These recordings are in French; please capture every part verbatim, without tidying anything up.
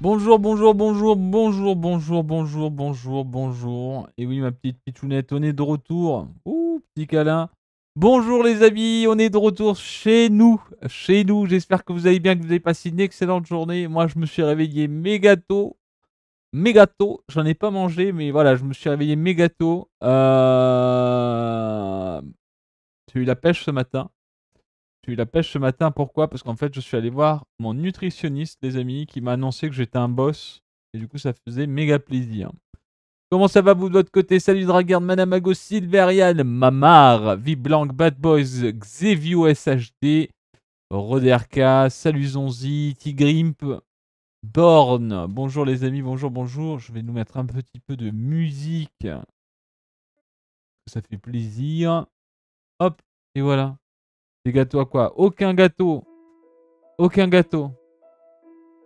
Bonjour, bonjour, bonjour, bonjour, bonjour, bonjour, bonjour, bonjour. Et oui, ma petite pitounette, on est de retour. Ouh, petit câlin. Bonjour les amis, on est de retour chez nous. Chez nous, j'espère que vous allez bien, que vous avez passé une excellente journée. Moi, je me suis réveillé méga tôt. Méga tôt, j'en ai pas mangé, mais voilà, je me suis réveillé méga tôt. Euh... J'ai eu la pêche ce matin. J'ai eu la pêche ce matin, pourquoi? Parce qu'en fait, je suis allé voir mon nutritionniste, les amis, qui m'a annoncé que j'étais un boss. Et du coup, ça faisait méga plaisir. Comment ça va, vous, de votre côté? Salut Dragard, Madame Ago, Silverian, Mamar, Viblanc, Bad Boys, Xevio S H D, Roderka, salut Zonzi, Tigrimp, Born. Bonjour les amis, bonjour, bonjour. Je vais nous mettre un petit peu de musique. Ça fait plaisir. Hop, et voilà. Des gâteaux à quoi? Aucun gâteau. Aucun gâteau.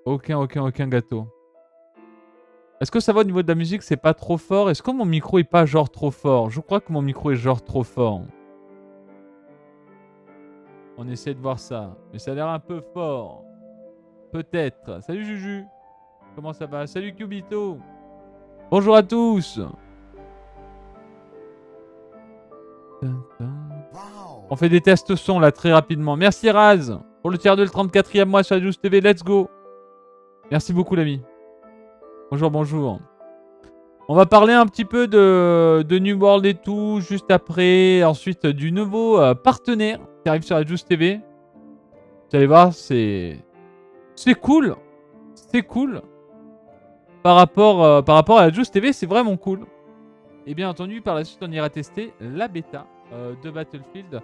Aucun, aucun, aucun gâteau. Est-ce que ça va au niveau de la musique? C'est pas trop fort? Est-ce que mon micro est pas genre trop fort? Je crois que mon micro est genre trop fort. On essaie de voir ça. Mais ça a l'air un peu fort. Peut-être. Salut Juju. Comment ça va? Salut Cubito. Bonjour à tous. On fait des tests son là très rapidement. Merci Raz pour le tiers deux, le trente-quatrième mois sur GiusTV. Let's go. Merci beaucoup l'ami. Bonjour, bonjour. On va parler un petit peu de, de New World et tout juste après. Ensuite du nouveau euh, partenaire qui arrive sur la GiusTV. Vous allez voir, c'est... C'est cool, c'est cool. Par rapport, euh, par rapport à la GiusTV, c'est vraiment cool. Et bien entendu, par la suite, on ira tester la bêta euh, de Battlefield.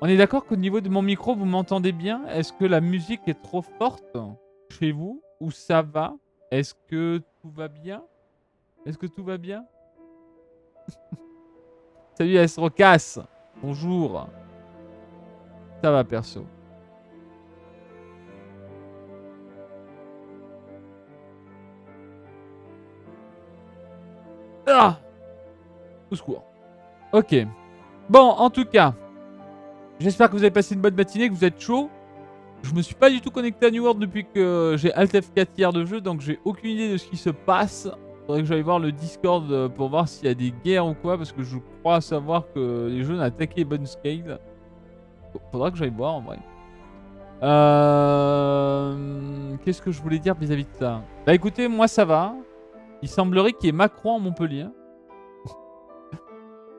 On est d'accord qu'au niveau de mon micro, vous m'entendez bien? Est-ce que la musique est trop forte chez vous? Ou ça va? Est-ce que tout va bien? Est-ce que tout va bien? Salut Asrocas, bonjour. Ça va perso. Ah! Au secours. Ok. Bon, en tout cas, j'espère que vous avez passé une bonne matinée, que vous êtes chaud. Je me suis pas du tout connecté à New World depuis que j'ai Alt F quatre hier de jeu, donc j'ai aucune idée de ce qui se passe. Faudrait que j'aille voir le Discord pour voir s'il y a des guerres ou quoi, parce que je crois savoir que les jeunes ont attaqué Bunscale. Faudra que j'aille voir en vrai. Euh... Qu'est-ce que je voulais dire vis-à-vis de ça? Bah écoutez, moi ça va. Il semblerait qu'il y ait Macron en Montpellier.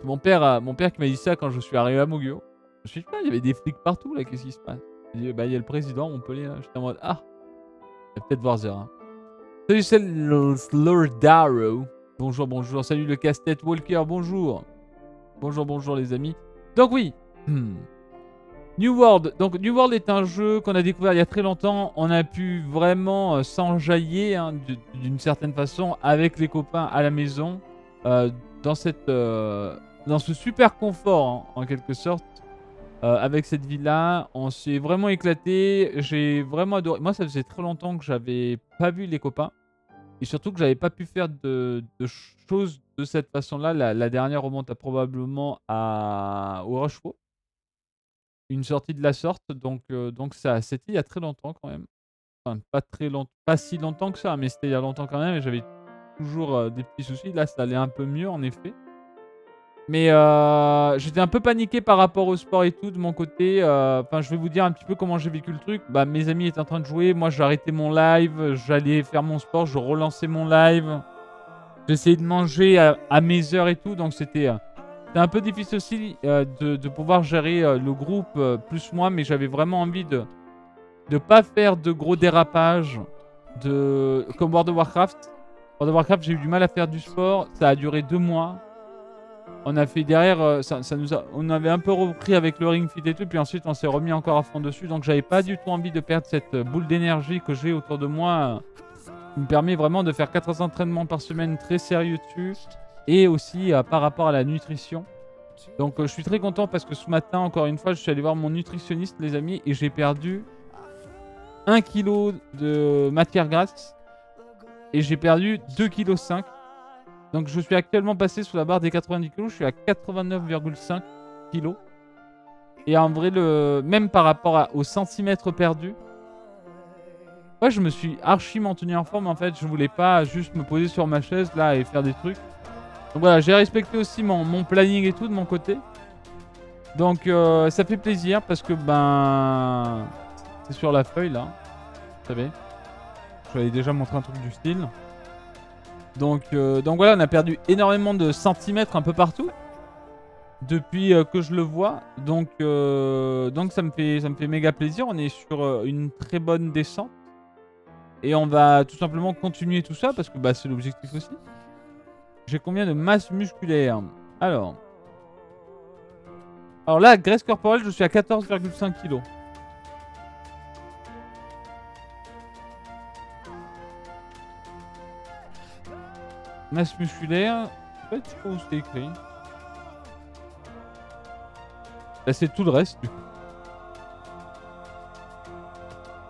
Mon père, mon père qui m'a dit ça quand je suis arrivé à Montguio. Je me suis dit, il y avait des flics partout là, qu'est-ce qui se passe? Il dit, bah, il y a le président à Montpellier là. J'étais en mode, ah, il va peut-être voir Zera. Salut, c'est Slordaro. Bonjour, bonjour. Salut le casse-tête Walker, bonjour. Bonjour, bonjour les amis. Donc oui, hmm. New World. Donc New World est un jeu qu'on a découvert il y a très longtemps. On a pu vraiment euh, s'enjailler hein, d'une certaine façon avec les copains à la maison. Euh, dans cette... Euh, dans ce super confort hein, en quelque sorte. Euh, avec cette ville là, on s'est vraiment éclaté. J'ai vraiment adoré. Moi ça faisait très longtemps que j'avais pas vu les copains. Et surtout que j'avais pas pu faire de, de choses de cette façon là. La, la dernière remonte à, probablement à, au Rochechouart. Une sortie de la sorte, donc, euh, donc ça, c'était il y a très longtemps quand même. Enfin, pas très longtemps, pas si longtemps que ça, mais c'était il y a longtemps quand même, et j'avais toujours euh, des petits soucis. Là, ça allait un peu mieux, en effet. Mais euh, j'étais un peu paniqué par rapport au sport et tout, de mon côté. Enfin, euh, je vais vous dire un petit peu comment j'ai vécu le truc. Bah, mes amis étaient en train de jouer, moi j'ai arrêté mon live, j'allais faire mon sport, je relançais mon live. J'essayais de manger à, à mes heures et tout, donc c'était... Euh, C'était un peu difficile aussi euh, de, de pouvoir gérer euh, le groupe euh, plus moi, mais j'avais vraiment envie de ne pas faire de gros dérapages de, comme World of Warcraft. World of Warcraft, j'ai eu du mal à faire du sport, ça a duré deux mois. On a fait derrière, euh, ça, ça nous a, on avait un peu repris avec le ring fit et tout, puis ensuite on s'est remis encore à fond dessus, donc j'avais pas du tout envie de perdre cette boule d'énergie que j'ai autour de moi, euh, qui me permet vraiment de faire quatre cents entraînements par semaine très sérieux dessus. Et aussi euh, par rapport à la nutrition. Donc euh, je suis très content parce que ce matin, encore une fois, je suis allé voir mon nutritionniste, les amis, et j'ai perdu un kilo de matière grasse. Et j'ai perdu deux virgule cinq kilos. Donc je suis actuellement passé sous la barre des quatre-vingt-dix kilos. Je suis à quatre-vingt-neuf virgule cinq kilos. Et en vrai, le... même par rapport à... aux centimètres perdus, Ouais, je me suis archi maintenu en forme en fait. Je voulais pas juste me poser sur ma chaise là et faire des trucs. Donc voilà, j'ai respecté aussi mon, mon planning et tout de mon côté. Donc euh, ça fait plaisir parce que ben... c'est sur la feuille là. Vous savez. Je vous avais déjà montré un truc du style. Donc, euh, donc voilà, on a perdu énormément de centimètres un peu partout. Depuis euh, que je le vois. Donc, euh, donc ça me fait, ça me fait méga plaisir. On est sur euh, une très bonne descente. Et on va tout simplement continuer tout ça parce que bah, c'est l'objectif aussi. J'ai combien de masse musculaire? Alors... Alors là, graisse corporelle, je suis à quatorze virgule cinq kilos. Masse musculaire... Je sais pas où c'est écrit. Là, c'est tout le reste, du coup.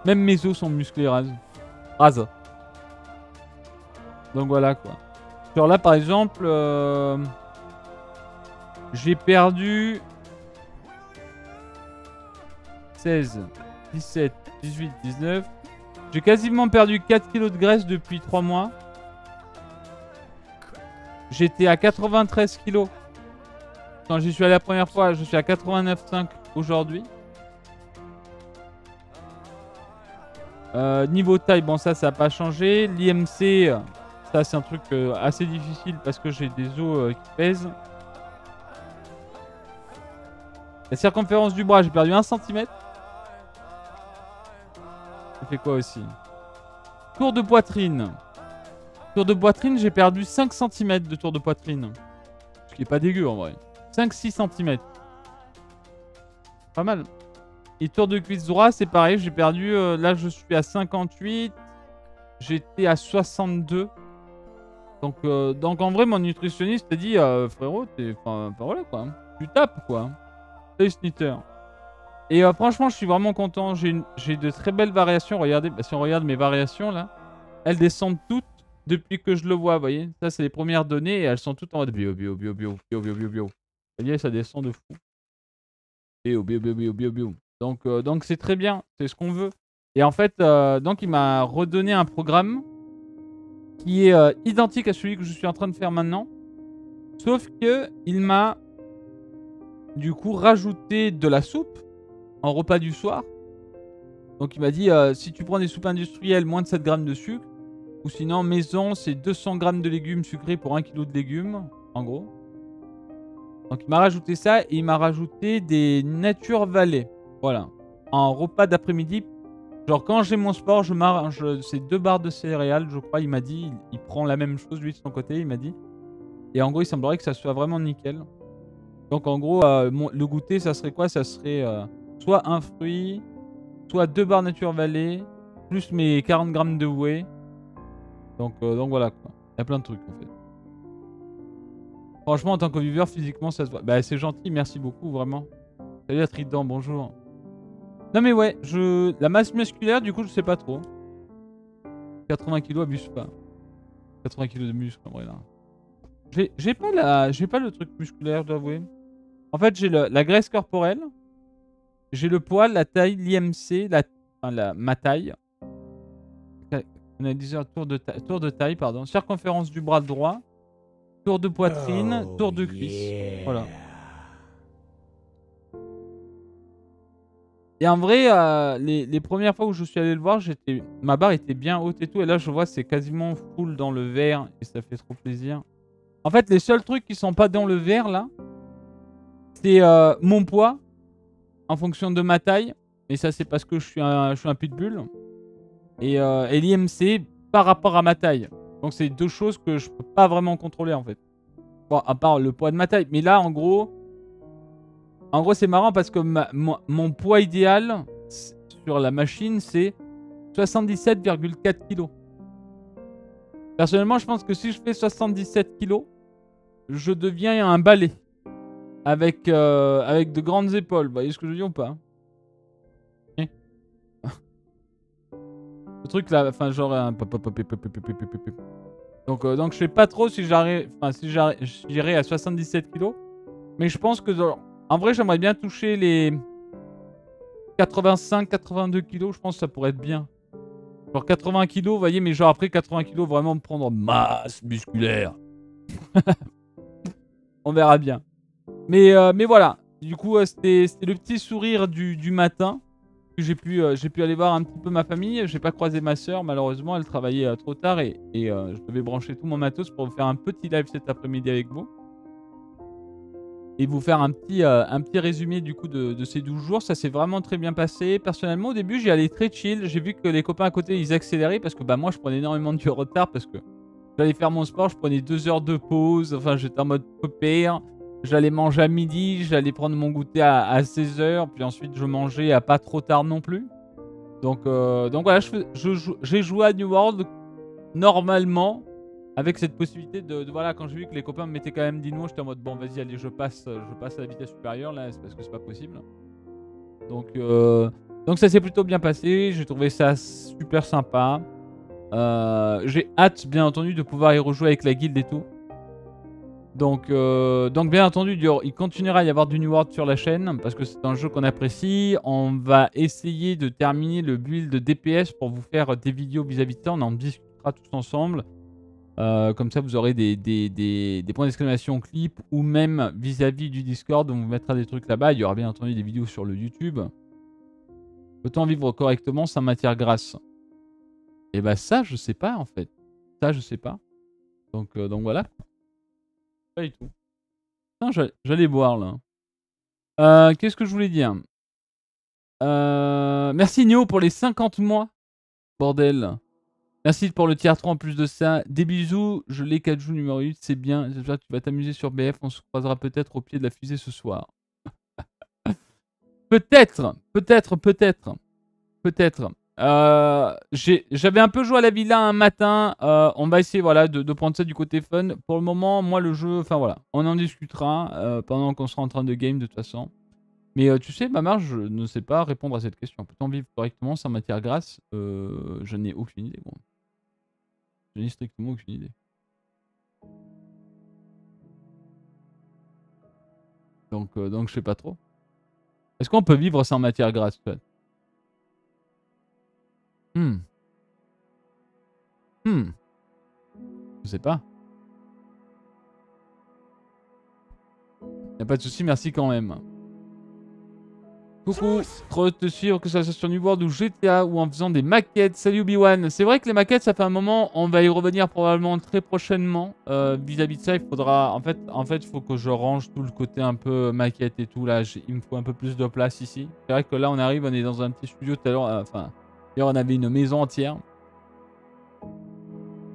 Même mes os sont musclés rases. Rases. Donc voilà, quoi. Genre là, par exemple... Euh... J'ai perdu... seize, dix-sept, dix-huit, dix-neuf. J'ai quasiment perdu quatre kilos de graisse depuis trois mois. J'étais à quatre-vingt-treize kilos. Quand j'y suis allé la première fois, je suis à quatre-vingt-neuf virgule cinq aujourd'hui. Euh, niveau taille, bon ça, ça n'a pas changé. L'I M C, ça c'est un truc euh, assez difficile parce que j'ai des os euh, qui pèsent. La circonférence du bras, j'ai perdu un centimètre. Ça fait quoi aussi? Tour de poitrine. Tour de poitrine, j'ai perdu cinq centimètres de tour de poitrine. Ce qui est pas dégueu en vrai. cinq à six centimètres. Pas mal. Et tour de cuisse droit, c'est pareil. J'ai perdu... Euh, là, je suis à cinquante-huit. J'étais à soixante-deux. Donc, euh, donc en vrai, mon nutritionniste a dit... Euh, frérot, t'es... Enfin, voilà quoi. Tu tapes quoi. T'es snitter. Et euh, franchement, je suis vraiment content. J'ai une... de très belles variations. Regardez, bah, si on regarde mes variations là, elles descendent toutes depuis que je le vois, vous voyez. Ça, c'est les premières données et elles sont toutes en mode bio, bio, bio, bio, bio, bio, bio, bio. Vous voyez, ça descend de fou. Bio, bio, bio, bio, bio, bio. Donc, euh, donc c'est très bien. C'est ce qu'on veut. Et en fait, euh, donc, il m'a redonné un programme qui est euh, identique à celui que je suis en train de faire maintenant. Sauf que il m'a, du coup, rajouté de la soupe en repas du soir. Donc, il m'a dit, euh, si tu prends des soupes industrielles, moins de sept grammes de sucre. Ou sinon, maison, c'est deux cents grammes de légumes sucrés pour un kilo de légumes, en gros. Donc, il m'a rajouté ça et il m'a rajouté des Nature Valley. Voilà. En repas d'après-midi. Genre, quand j'ai mon sport, je mange ces deux barres de céréales, je crois. Il m'a dit, il, il prend la même chose, lui, de son côté, il m'a dit. Et en gros, il semblerait que ça soit vraiment nickel. Donc, en gros, euh, mon, le goûter, ça serait quoi? Ça serait euh, soit un fruit, soit deux barres Nature Valley, plus mes quarante grammes de whey. Donc, euh, donc voilà quoi. Il y a plein de trucs en fait. Franchement, en tant que viveur, physiquement ça se voit. Bah c'est gentil, merci beaucoup vraiment. Salut à Trident, bonjour. Non mais ouais, je la masse musculaire du coup je sais pas trop. quatre-vingts kilos, abuse pas. quatre-vingts kilos de muscle en vrai là. J'ai pas la, j'ai pas le truc musculaire, je dois avouer. En fait j'ai la graisse corporelle, j'ai le poids, la taille, l'I M C, la, enfin, la ma taille. On a dit tour de, taille, tour de taille, pardon. Circonférence du bras droit, tour de poitrine, oh, tour de cuisse. Yeah. Voilà. Et en vrai, euh, les, les premières fois où je suis allé le voir, j'étais, ma barre était bien haute et tout. Et là, je vois, c'est quasiment full dans le vert. Et ça fait trop plaisir. En fait, les seuls trucs qui sont pas dans le vert, là, c'est euh, mon poids en fonction de ma taille. Et ça, c'est parce que je suis un, je suis un pitbull. Et, euh, et l'I M C par rapport à ma taille. Donc c'est deux choses que je peux pas vraiment contrôler en fait. Bon, à part le poids de ma taille. Mais là en gros... En gros c'est marrant parce que ma, mon, mon poids idéal sur la machine c'est soixante-dix-sept virgule quatre kilos. Personnellement je pense que si je fais soixante-dix-sept kilos, je deviens un balai. Avec, euh, avec de grandes épaules. Vous voyez ce que je dis ou pas? Le truc là, enfin genre un... Donc, euh, donc je sais pas trop si j'arrive, enfin si j'irai à soixante-dix-sept kilos. Mais je pense que genre, en vrai j'aimerais bien toucher les quatre-vingt-cinq quatre-vingt-deux kilos, je pense que ça pourrait être bien. Genre quatre-vingts kilos, vous voyez, mais genre après quatre-vingts kilos, vraiment me prendre masse musculaire. On verra bien. Mais, euh, mais voilà, du coup, euh, c'était le petit sourire du, du matin. J'ai pu, euh, j'ai pu aller voir un petit peu ma famille. J'ai pas croisé ma soeur, malheureusement, elle travaillait euh, trop tard et, et euh, je devais brancher tout mon matos pour vous faire un petit live cet après-midi avec vous. Et vous faire un petit, euh, un petit résumé du coup de, de ces douze jours. Ça s'est vraiment très bien passé. Personnellement, au début, j'y allais très chill. J'ai vu que les copains à côté, ils accéléraient parce que bah, moi, je prenais énormément de retard parce que j'allais faire mon sport. Je prenais deux heures de pause. Enfin, j'étais en mode peu pire. J'allais manger à midi. J'allais prendre mon goûter à, à seize heures. Puis ensuite, je mangeais à pas trop tard non plus. Donc, euh, donc voilà, j'ai je, je, je, joué à New World normalement. Avec cette possibilité de, de voilà, quand j'ai vu que les copains me mettaient quand même dino, j'étais en mode bon vas-y allez je passe, je passe à la vitesse supérieure là, c'est parce que c'est pas possible. Donc euh, donc ça s'est plutôt bien passé, j'ai trouvé ça super sympa. Euh, j'ai hâte bien entendu de pouvoir y rejouer avec la guilde et tout. Donc euh, donc bien entendu il continuera à y avoir du New World sur la chaîne parce que c'est un jeu qu'on apprécie. On va essayer de terminer le build D P S pour vous faire des vidéos vis-à-vis de ça, on en discutera tous ensemble. Euh, comme ça, vous aurez des, des, des, des points d'exclamation clip ou même vis-à-vis du Discord, on vous mettra des trucs là-bas. Il y aura bien entendu des vidéos sur le YouTube. Peut-on vivre correctement sans matière grasse? Et bah ça, je sais pas en fait. Ça, je sais pas. Donc, euh, donc voilà. Pas du tout. Putain, j'allais boire là. Euh, Qu'est-ce que je voulais dire? euh, Merci Nio pour les cinquante mois. Bordel. Merci pour le tier trois en plus de ça. Des bisous, je l'ai quatre jours numéro huit, c'est bien. J'espère que tu vas t'amuser sur B F. On se croisera peut-être au pied de la fusée ce soir. peut-être, peut-être, peut-être, peut-être. Euh, J'avais un peu joué à la villa un matin. Euh, on va essayer voilà, de, de prendre ça du côté fun. Pour le moment, moi le jeu, enfin voilà, on en discutera euh, pendant qu'on sera en train de game de toute façon. Mais euh, tu sais, ma marge, je ne sais pas répondre à cette question. Peut-on vivre correctement sans matière grasse? euh, Je n'ai aucune idée, bon. Je n'ai strictement aucune idée. Donc, euh, donc je sais pas trop. Est-ce qu'on peut vivre sans matière grasse, en fait? Hmm. Hmm. Je sais pas. Y'a pas de souci, merci quand même. Coucou, trop heureux de te suivre, que ça soit sur New World ou G T A ou en faisant des maquettes. Salut Obi-Wan. C'est vrai que les maquettes, ça fait un moment, on va y revenir probablement très prochainement. Vis-à-vis euh, -vis de ça, il faudra... En fait, en fait, faut que je range tout le côté un peu maquette et tout. Là, il me faut un peu plus de place ici. C'est vrai que là, on arrive, on est dans un petit studio tout à l'heure. Euh, enfin, hier, on avait une maison entière.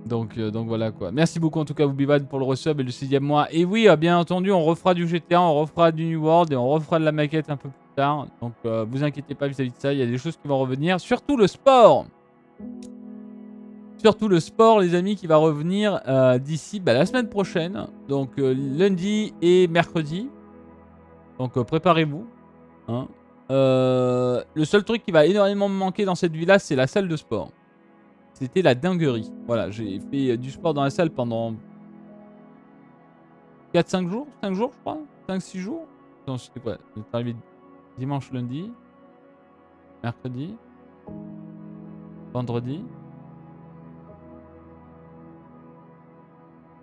Donc, euh, donc voilà quoi. Merci beaucoup en tout cas Obi-Wan pour le resub et le sixième mois. Et oui, euh, bien entendu, on refera du G T A, on refera du New World et on refera de la maquette un peu plus. Donc euh, vous inquiétez pas vis-à-vis de ça, il y a des choses qui vont revenir, surtout le sport. Surtout le sport les amis qui va revenir euh, d'ici bah, la semaine prochaine, donc euh, lundi et mercredi. Donc euh, préparez-vous. Hein. Euh, le seul truc qui va énormément me manquer dans cette vie là, c'est la salle de sport. C'était la dinguerie. Voilà, j'ai fait du sport dans la salle pendant quatre cinq jours, cinq jours je crois, cinq six jours. Non, c'était quoi? On est arrivé dimanche, lundi, mercredi, vendredi.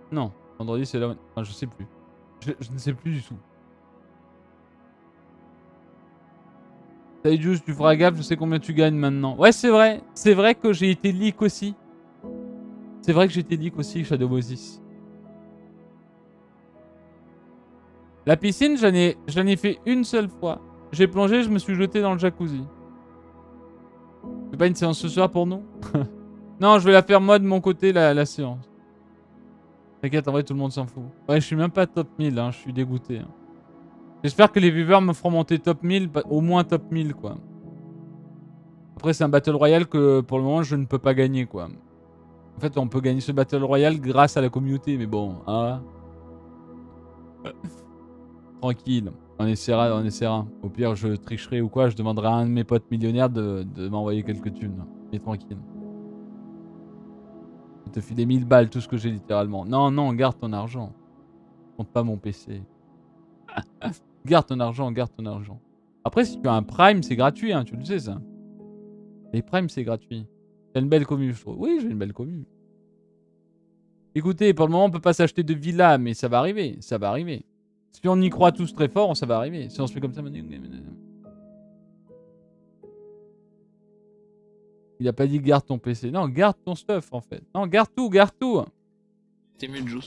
Non, vendredi c'est là où... Enfin, je sais plus. Je, je ne sais plus du tout. Salut Juice, tu feras gaffe, je sais combien tu gagnes maintenant. Ouais, c'est vrai. C'est vrai que j'ai été leak aussi. C'est vrai que j'ai été leak aussi, Shadow Moses. La piscine, j'en ai, j'en ai fait une seule fois. J'ai plongé, je me suis jeté dans le jacuzzi. C'est pas une séance ce soir pour nous? Non, je vais la faire moi de mon côté, la, la séance. T'inquiète, en vrai, tout le monde s'en fout. Ouais, je suis même pas top mille, hein, je suis dégoûté. Hein. J'espère que les viewers me feront monter top mille, au moins top mille, quoi. Après, c'est un Battle Royale que, pour le moment, je ne peux pas gagner, quoi. En fait, on peut gagner ce Battle Royale grâce à la communauté, mais bon, hein. Tranquille. On essaiera, on essaiera. Au pire, je tricherai ou quoi, je demanderai à un de mes potes millionnaires de, de m'envoyer quelques thunes. Mais tranquille. Je te file des mille balles, tout ce que j'ai littéralement. Non, non, garde ton argent. Compte pas mon P C. Garde ton argent, garde ton argent. Après, si tu as un Prime, c'est gratuit, hein, tu le sais ça. Les Prime, c'est gratuit. J'ai une belle commu, je trouve. Oui, j'ai une belle commu. Écoutez, pour le moment, on ne peut pas s'acheter de villa, mais ça va arriver, ça va arriver. Si on y croit tous très fort, ça va arriver. Si on se fait comme ça... Il a pas dit garde ton P C. Non, garde ton stuff, en fait. Non, garde tout, garde tout. T'es mieux de jouer.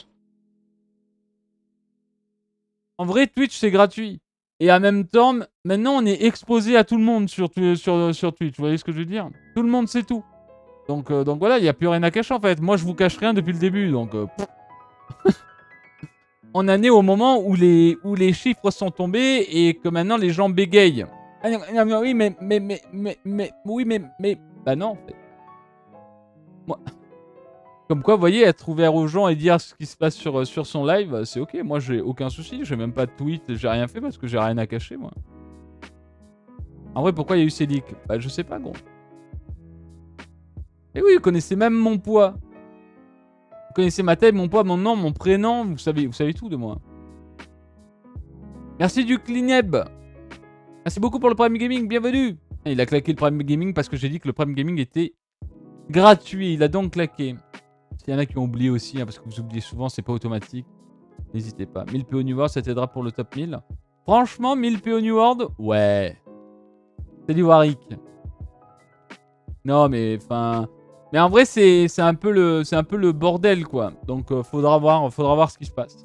En vrai, Twitch, c'est gratuit. Et en même temps, maintenant, on est exposé à tout le monde sur, sur, sur Twitch. Vous voyez ce que je veux dire? Tout le monde sait tout. Donc, euh, donc voilà, il n'y a plus rien à cacher en fait. Moi, je vous cache rien depuis le début, donc... Euh, on en est au moment où les, où les chiffres sont tombés et que maintenant, les gens bégayent. Ah non, non mais oui, mais... mais, mais, mais, mais oui, mais, mais... Bah non, en fait. Moi... Comme quoi, vous voyez, être ouvert aux gens et dire ce qui se passe sur, sur son live, c'est ok. Moi, j'ai aucun souci. J'ai même pas de tweet. J'ai rien fait parce que j'ai rien à cacher, moi. En vrai, pourquoi il y a eu ces leaks? Bah, je sais pas, gros. Et oui, vous connaissez même mon poids. Vous connaissez ma taille, mon poids, mon nom, mon prénom. Vous savez, vous savez tout de moi. Merci du Clineb. Merci beaucoup pour le Prime Gaming. Bienvenue. Il a claqué le Prime Gaming parce que j'ai dit que le Prime Gaming était gratuit. Il a donc claqué. S'il y en a qui ont oublié aussi, hein, parce que vous oubliez souvent, c'est pas automatique. N'hésitez pas. mille P O New World, ça t'aidera pour le top mille. Franchement, mille P O New World, ouais. C'est du Warwick. Non, mais enfin... Mais en vrai, c'est un peu le, c'est un peu le bordel, quoi. Donc, euh, faudra voir, faudra voir ce qui se passe.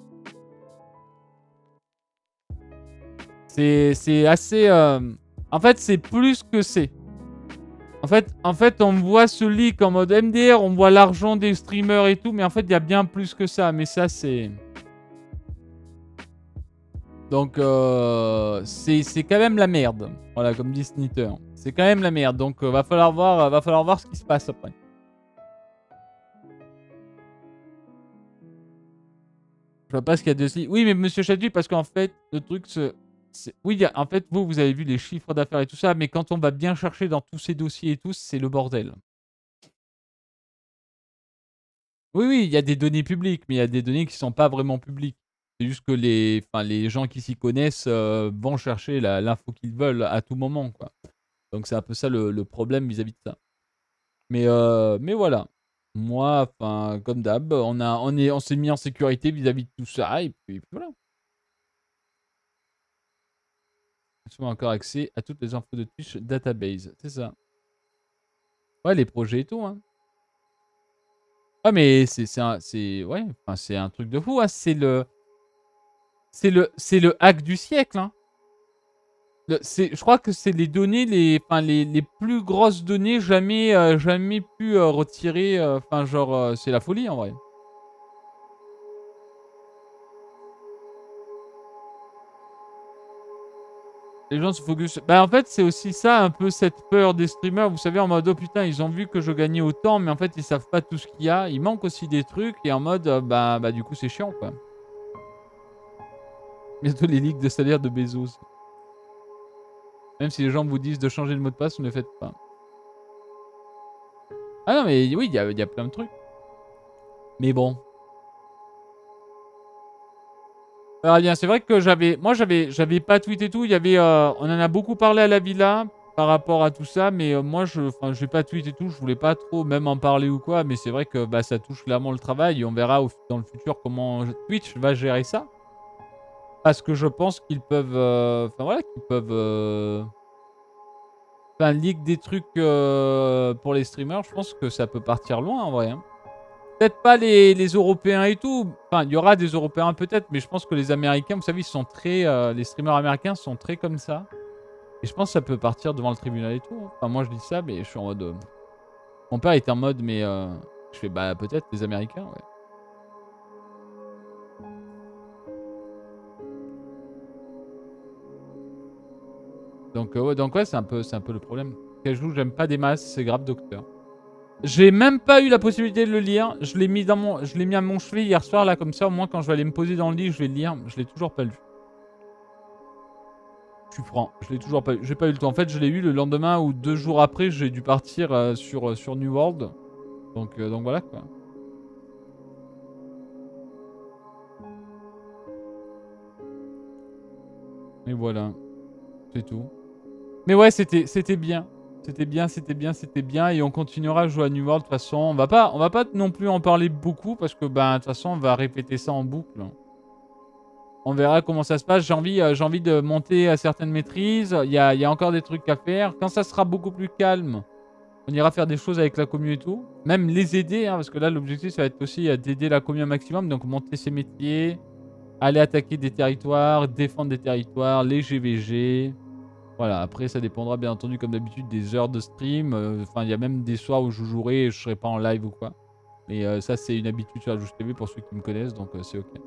C'est assez... Euh... En fait, c'est plus que c'est. En fait, en fait, on voit ce leak en mode M D R, on voit l'argent des streamers et tout, mais en fait, il y a bien plus que ça. Mais ça, c'est... Donc, euh... c'est quand même la merde. Voilà, comme dit Snitter. C'est quand même la merde, donc euh, va falloir voir, euh, va falloir voir ce qui se passe après. Je vois pas ce qu'il y a de si. Oui, mais Monsieur Chadu, parce qu'en fait, le truc, c'est... Oui, en fait, vous, vous avez vu les chiffres d'affaires et tout ça, mais quand on va bien chercher dans tous ces dossiers et tout, c'est le bordel. Oui, oui, il y a des données publiques, mais il y a des données qui sont pas vraiment publiques. C'est juste que les, enfin, les gens qui s'y connaissent euh, vont chercher l'info qu'ils veulent à tout moment, quoi. Donc c'est un peu ça le, le problème vis-à-vis de ça. Mais, euh, mais voilà. Moi, enfin, comme d'hab, on, on, on s'est mis en sécurité vis-à-vis de tout ça. Et puis, et puis voilà. On a encore accès à toutes les infos de Twitch Database. C'est ça. Ouais, les projets et tout. Hein. Ouais, mais c'est un, ouais, enfin, un truc de fou. Hein. C'est le, le, le hack du siècle. Hein. Je crois que c'est les données, les, enfin, les, les plus grosses données jamais, euh, jamais pu euh, retirer. Enfin, euh, genre, euh, c'est la folie en vrai. Les gens se focus. Bah, en fait, c'est aussi ça, un peu cette peur des streamers. Vous savez, en mode, oh putain, ils ont vu que je gagnais autant, mais en fait, ils savent pas tout ce qu'il y a. Il manque aussi des trucs, et en mode, euh, bah, bah, du coup, c'est chiant, quoi. Bientôt les ligues de salaire de Bezos. Même si les gens vous disent de changer le mot de passe, ne le faites pas. Ah non, mais oui, il y a, y a plein de trucs. Mais bon. Alors bien, c'est vrai que j'avais... Moi, j'avais j'avais pas tweeté et tout. Il y avait... Euh, on en a beaucoup parlé à la villa par rapport à tout ça. Mais euh, moi, je n'ai pas tweeté et tout. Je voulais pas trop même en parler ou quoi. Mais c'est vrai que bah, ça touche clairement le travail. Et on verra au, dans le futur comment Twitch va gérer ça. Parce que je pense qu'ils peuvent... Euh... Enfin voilà, qu'ils peuvent... Euh... Enfin, leak des trucs euh... pour les streamers, je pense que ça peut partir loin en vrai. Hein. Peut-être pas les... les Européens et tout. Enfin, il y aura des Européens peut-être, mais je pense que les Américains, vous savez, ils sont très... Euh... Les streamers américains sont très comme ça. Et je pense que ça peut partir devant le tribunal et tout. Hein. Enfin, moi je dis ça, mais je suis en mode... Euh... Mon père était en mode, mais... Euh... Je fais, bah peut-être les Américains, ouais. Donc, euh, ouais, donc ouais, c'est un, un peu le problème. Cajou, j'aime pas des masses, c'est grave docteur. J'ai même pas eu la possibilité de le lire. Je l'ai mis, mis à mon chevet hier soir, là, comme ça. Au moins, quand je vais aller me poser dans le lit, je vais le lire. Je l'ai toujours pas lu. Je suis franc, je l'ai toujours pas lu. J'ai pas eu le temps. En fait, je l'ai eu le lendemain ou deux jours après. J'ai dû partir euh, sur, euh, sur New World. Donc, euh, donc voilà, quoi. Et voilà. C'est tout. Mais ouais, c'était bien. C'était bien, c'était bien, c'était bien. Et on continuera à jouer à New World. De toute façon, on va pas, on va pas non plus en parler beaucoup parce que, ben, de toute façon, on va répéter ça en boucle. On verra comment ça se passe. J'ai envie, euh, j'ai envie de monter à certaines maîtrises. Il y a, il y a encore des trucs à faire. Quand ça sera beaucoup plus calme, on ira faire des choses avec la commu et tout. Même les aider, hein, parce que là, l'objectif, ça va être aussi d'aider la commu un maximum. Donc, monter ses métiers, aller attaquer des territoires, défendre des territoires, les G V G. Voilà, après, ça dépendra, bien entendu, comme d'habitude, des heures de stream. Enfin, euh, il y a même des soirs où je jouerai et je serai pas en live ou quoi. Mais euh, ça, c'est une habitude sur la GiusTV pour ceux qui me connaissent, donc euh, c'est OK.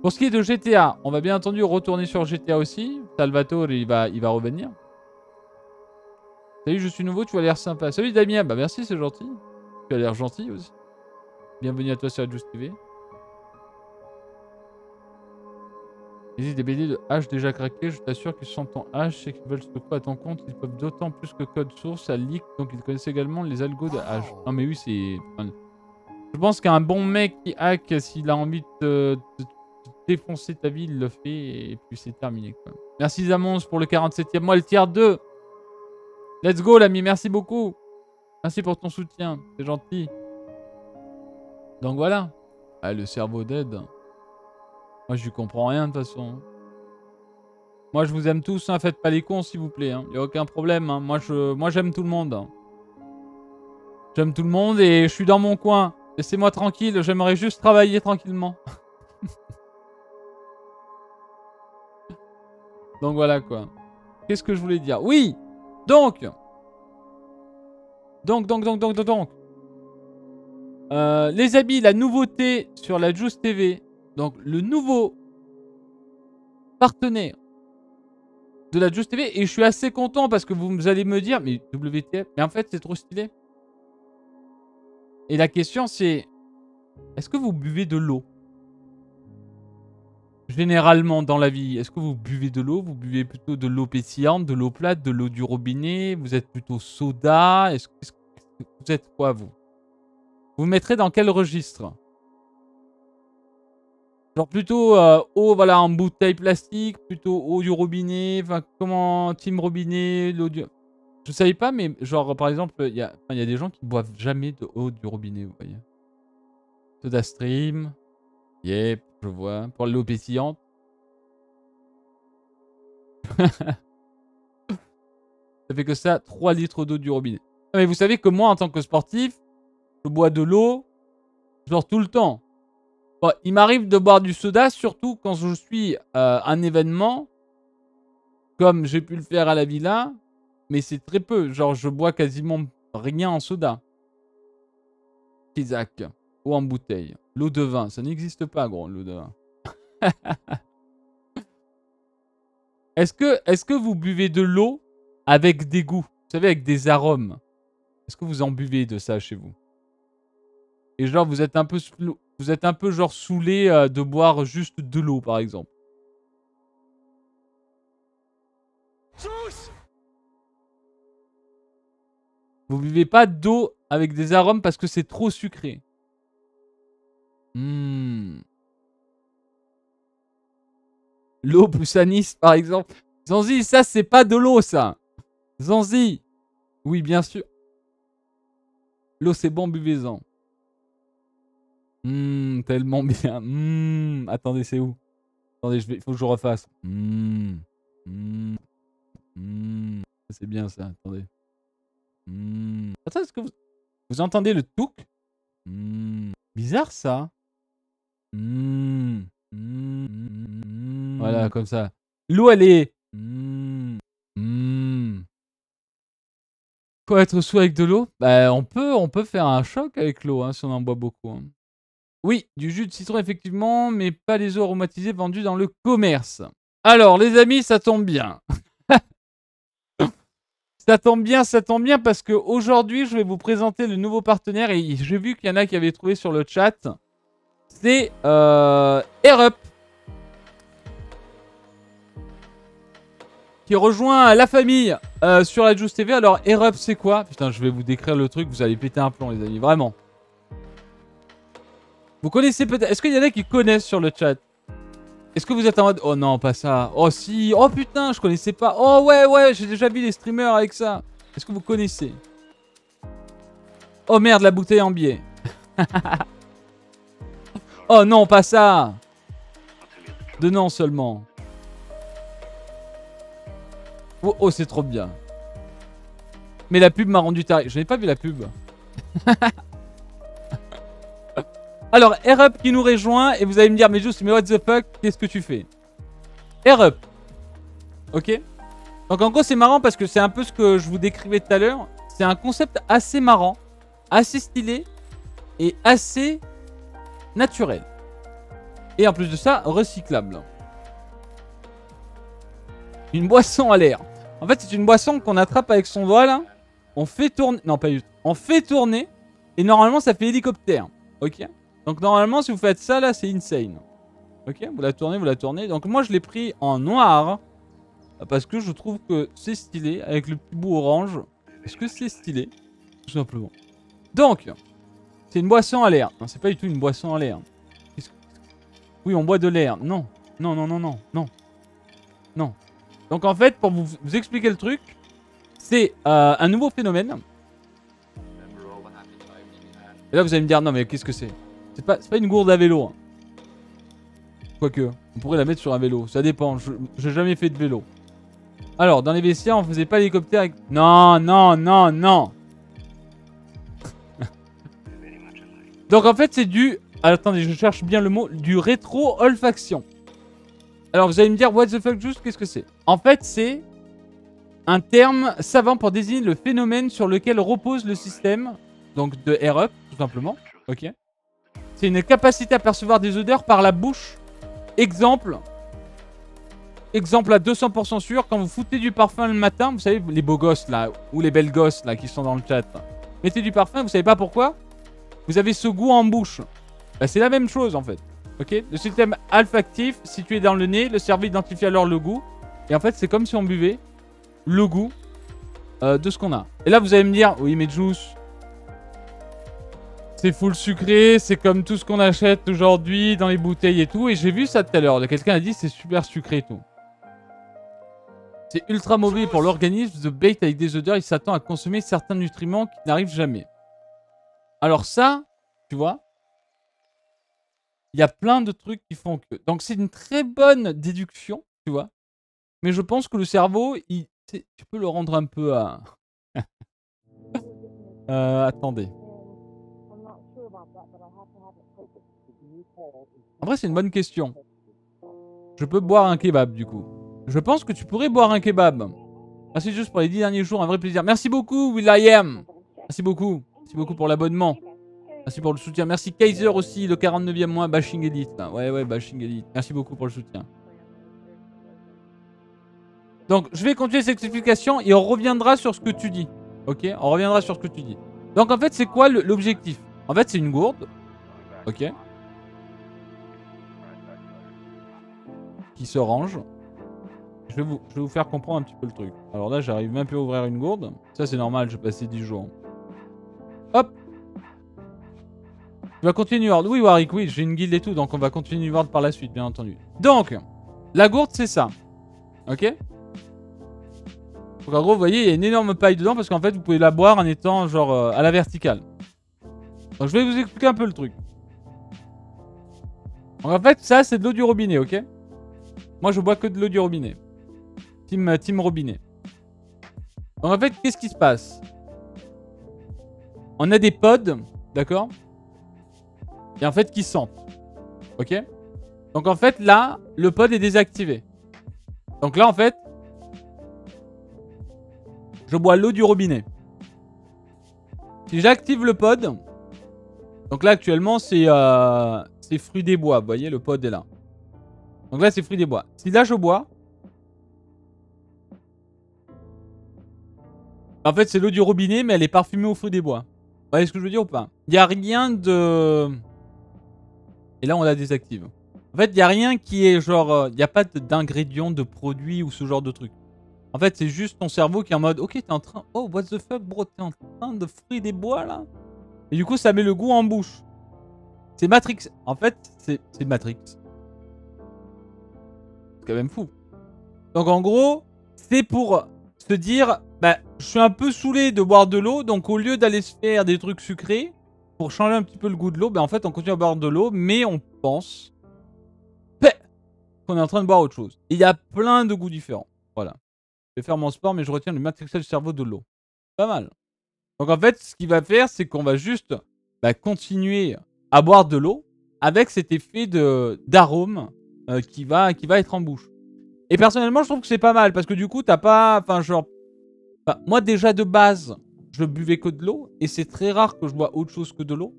Pour ce qui est de G T A, on va bien entendu retourner sur G T A aussi. Salvatore, il va, il va revenir. Salut, je suis nouveau, tu as l'air sympa. Salut Damien, bah merci, c'est gentil. Tu as l'air gentil aussi. Bienvenue à toi sur GiusTV. Existe des B D de H déjà craqués, je t'assure qu'ils sont en H, c'est qu'ils veulent se couper à ton compte, ils peuvent d'autant plus que code source à leak, donc ils connaissent également les algos de H. Non mais oui, c'est... Enfin, je pense qu'un bon mec qui hack, s'il a envie de, de, de défoncer ta vie, il le fait, et puis c'est terminé, quoi. Merci Zamons pour le quarante-septième mois, le tier deux. Let's go l'ami, merci beaucoup. Merci pour ton soutien, c'est gentil. Donc voilà. Ah, le cerveau dead. Moi, je lui comprends rien, de toute façon. Moi, je vous aime tous, hein. Faites pas les cons, s'il vous plaît. Hein. Y a aucun problème. Hein. Moi, je, moi, j'aime tout le monde. Hein. J'aime tout le monde et je suis dans mon coin. Laissez-moi tranquille. J'aimerais juste travailler tranquillement. Donc, voilà, quoi. Qu'est-ce que je voulais dire? Oui! Donc! Donc, donc, donc, donc, donc, donc. Euh, les habits, la nouveauté sur la GiusTV... Donc, le nouveau partenaire de la GiusTV. Et je suis assez content parce que vous allez me dire, mais W T F, mais en fait, c'est trop stylé. Et la question, c'est, est-ce que vous buvez de l'eau? Généralement, dans la vie, est-ce que vous buvez de l'eau? Vous buvez plutôt de l'eau pétillante, de l'eau plate, de l'eau du robinet? Vous êtes plutôt soda? Est-ce que, est-ce que vous êtes quoi, vous? Vous mettrez dans quel registre? Genre plutôt euh, eau voilà, en bouteille plastique, plutôt eau du robinet, enfin comment, team robinet, l'eau du... Je savais pas, mais genre par exemple, il y a, y a des gens qui boivent jamais de eau du robinet, vous voyez. Soda Stream, yep, je vois, pour l'eau pétillante. Ça fait que ça, trois litres d'eau du robinet. Mais vous savez que moi, en tant que sportif, je bois de l'eau, genre tout le temps. Bon, il m'arrive de boire du soda, surtout quand je suis euh, un événement, comme j'ai pu le faire à la villa, mais c'est très peu. Genre, je bois quasiment rien en soda. Kizak, eau en bouteille. L'eau de vin, ça n'existe pas, gros, l'eau de vin. Est-ce que, est-ce que vous buvez de l'eau avec des goûts? Vous savez, avec des arômes. Est-ce que vous en buvez de ça chez vous? Et genre, vous êtes un peu... Vous êtes un peu genre saoulé euh, de boire juste de l'eau, par exemple. Vous buvez pas d'eau avec des arômes parce que c'est trop sucré. Mmh. L'eau plus anis, par exemple. Zanzi, ça, c'est pas de l'eau, ça. Zanzi. Oui, bien sûr. L'eau, c'est bon, buvez-en. Mmh, tellement bien. Mmh. Attendez, c'est où? Attendez, il faut que je refasse. Mmh. Mmh. Mmh. C'est bien ça, attendez. Mmh. Attends, est-ce que vous... vous entendez le touc? Mmh. Bizarre ça. Mmh. Mmh. Voilà, comme ça. L'eau, elle est... Mmh. Mmh. Quoi, être sous avec de l'eau? Bah, on peut, on peut faire un choc avec l'eau, hein, si on en boit beaucoup. Hein. Oui, du jus de citron, effectivement, mais pas les eaux aromatisées vendues dans le commerce. Alors, les amis, ça tombe bien. Ça tombe bien, ça tombe bien, parce qu'aujourd'hui, je vais vous présenter le nouveau partenaire. Et j'ai vu qu'il y en a qui avaient trouvé sur le chat. C'est euh, Air Up. Qui rejoint la famille euh, sur la GiusTV. Alors, Air Up, c'est quoi? Putain, je vais vous décrire le truc, vous allez péter un plomb, les amis, vraiment. Vous connaissez peut-être... Est-ce qu'il y en a qui connaissent sur le chat? Est-ce que vous êtes en mode... Oh non, pas ça. Oh si. Oh putain, je connaissais pas. Oh ouais, ouais, j'ai déjà vu les streamers avec ça. Est-ce que vous connaissez? Oh merde, la bouteille en biais. Oh non, pas ça. Deux noms seulement. Oh, oh c'est trop bien. Mais la pub m'a rendu taré. Je n'ai pas vu la pub. Alors, Air Up qui nous rejoint. Et vous allez me dire, mais juste, mais what the fuck, qu'est-ce que tu fais? Air Up. Ok. Donc en gros, c'est marrant parce que c'est un peu ce que je vous décrivais tout à l'heure. C'est un concept assez marrant, assez stylé et assez naturel. Et en plus de ça, recyclable. Une boisson à l'air. En fait, c'est une boisson qu'on attrape avec son doigt là. On fait tourner... Non, pas du tout. On fait tourner. Et normalement, ça fait hélicoptère. Ok. Donc normalement, si vous faites ça là, c'est insane. Ok. Vous la tournez, vous la tournez. Donc moi, je l'ai pris en noir. Parce que je trouve que c'est stylé. Avec le petit bout orange. Est-ce que c'est stylé? Tout simplement. Donc, c'est une boisson à l'air. Non, c'est pas du tout une boisson à l'air. Oui, on boit de l'air. Non, non, non, non, non, non, non. Donc en fait, pour vous, vous expliquer le truc, c'est euh, un nouveau phénomène. Et là, vous allez me dire, non, mais qu'est-ce que c'est? C'est pas, c'est pas une gourde à vélo. Quoique, on pourrait la mettre sur un vélo. Ça dépend, je j'ai jamais fait de vélo. Alors, dans les vestiaires, on faisait pas l'hélicoptère avec... Non, non, non, non. Donc en fait, c'est du... Attendez, je cherche bien le mot, du rétro-olfaction. Alors vous allez me dire, what the fuck, juste, qu'est-ce que c'est? En fait, c'est un terme savant pour désigner le phénomène sur lequel repose le système, donc de Air Up, tout simplement. Ok. C'est une capacité à percevoir des odeurs par la bouche. Exemple, exemple à deux cents pour cent sûr, quand vous foutez du parfum le matin, vous savez, les beaux gosses là, ou les belles gosses là qui sont dans le chat, mettez du parfum, vous savez pas pourquoi? Vous avez ce goût en bouche. Bah, c'est la même chose en fait. Ok. Le système olfactif situé dans le nez, le cerveau identifie alors le goût. Et en fait, c'est comme si on buvait le goût euh, de ce qu'on a. Et là, vous allez me dire, oui, mais Juice, c'est full sucré, c'est comme tout ce qu'on achète aujourd'hui dans les bouteilles et tout. Et j'ai vu ça tout à l'heure. Quelqu'un a dit, c'est super sucré et tout. C'est ultra mauvais pour l'organisme. The bait avec des odeurs, il s'attend à consommer certains nutriments qui n'arrivent jamais. Alors ça, tu vois. Il y a plein de trucs qui font que... Donc c'est une très bonne déduction, tu vois. Mais je pense que le cerveau, il... tu peux le rendre un peu à... euh, attendez. En vrai, c'est une bonne question. Je peux boire un kebab, du coup. Je pense que tu pourrais boire un kebab. Merci juste pour les dix derniers jours, un vrai plaisir. Merci beaucoup, Will.i.am. Merci beaucoup. Merci beaucoup pour l'abonnement. Merci pour le soutien. Merci Kaiser aussi, le quarante-neuvième mois, Bashing Elite. Ouais, ouais, Bashing Elite. Merci beaucoup pour le soutien. Donc, je vais continuer cette explication et on reviendra sur ce que tu dis. Ok, on reviendra sur ce que tu dis. Donc, en fait, c'est quoi l'objectif? En fait, c'est une gourde. Ok. Qui se range. Je vais, vous, je vais vous faire comprendre un petit peu le truc. Alors là, j'arrive même plus à ouvrir une gourde. Ça, c'est normal, je passais dix jours. Hop! Tu vas continuer World. Oui, Warwick, oui, j'ai une guilde et tout, donc on va continuer World par la suite, bien entendu. Donc, la gourde, c'est ça. Ok? Donc, en gros, vous voyez, il y a une énorme paille dedans parce qu'en fait, vous pouvez la boire en étant genre euh, à la verticale. Donc, je vais vous expliquer un peu le truc. Donc, en fait, ça, c'est de l'eau du robinet, ok? Moi, je bois que de l'eau du robinet. Team, team robinet. Donc, en fait, qu'est-ce qui se passe? On a des pods, d'accord? Et en fait, qui sentent. Ok? Donc en fait, là, le pod est désactivé. Donc là, en fait, je bois l'eau du robinet. Si j'active le pod, donc là, actuellement, c'est euh, c'est fruit des bois. Vous voyez, le pod est là. Donc là, c'est fruit des bois. Si là, je bois, en fait, c'est l'eau du robinet, mais elle est parfumée au fruit des bois. Vous voyez ce que je veux dire ou pas? Il n'y a rien de... Et là, on la désactive. En fait, il n'y a rien qui est genre... Il n'y a pas d'ingrédients, de produits ou ce genre de truc. En fait, c'est juste ton cerveau qui est en mode... Ok, t'es en train... Oh, what the fuck, bro? T'es en train de fruits des bois, là? Et du coup, ça met le goût en bouche. C'est Matrix. En fait, c'est Matrix. C'est quand même fou. Donc, en gros, c'est pour se dire... bah, je suis un peu saoulé de boire de l'eau, donc au lieu d'aller se faire des trucs sucrés, pour changer un petit peu le goût de l'eau, bah en fait on continue à boire de l'eau, mais on pense bah, qu'on est en train de boire autre chose. Il y a plein de goûts différents, voilà. Je vais faire mon sport, mais je retiens le matrixage du cerveau de l'eau. Pas mal. Donc en fait, ce qu'il va faire, c'est qu'on va juste bah, continuer à boire de l'eau, avec cet effet d'arôme euh, qui, va, qui va être en bouche. Et personnellement, je trouve que c'est pas mal, parce que du coup, t'as pas... Enfin, genre... Enfin, moi, déjà, de base, je buvais que de l'eau, et c'est très rare que je bois autre chose que de l'eau.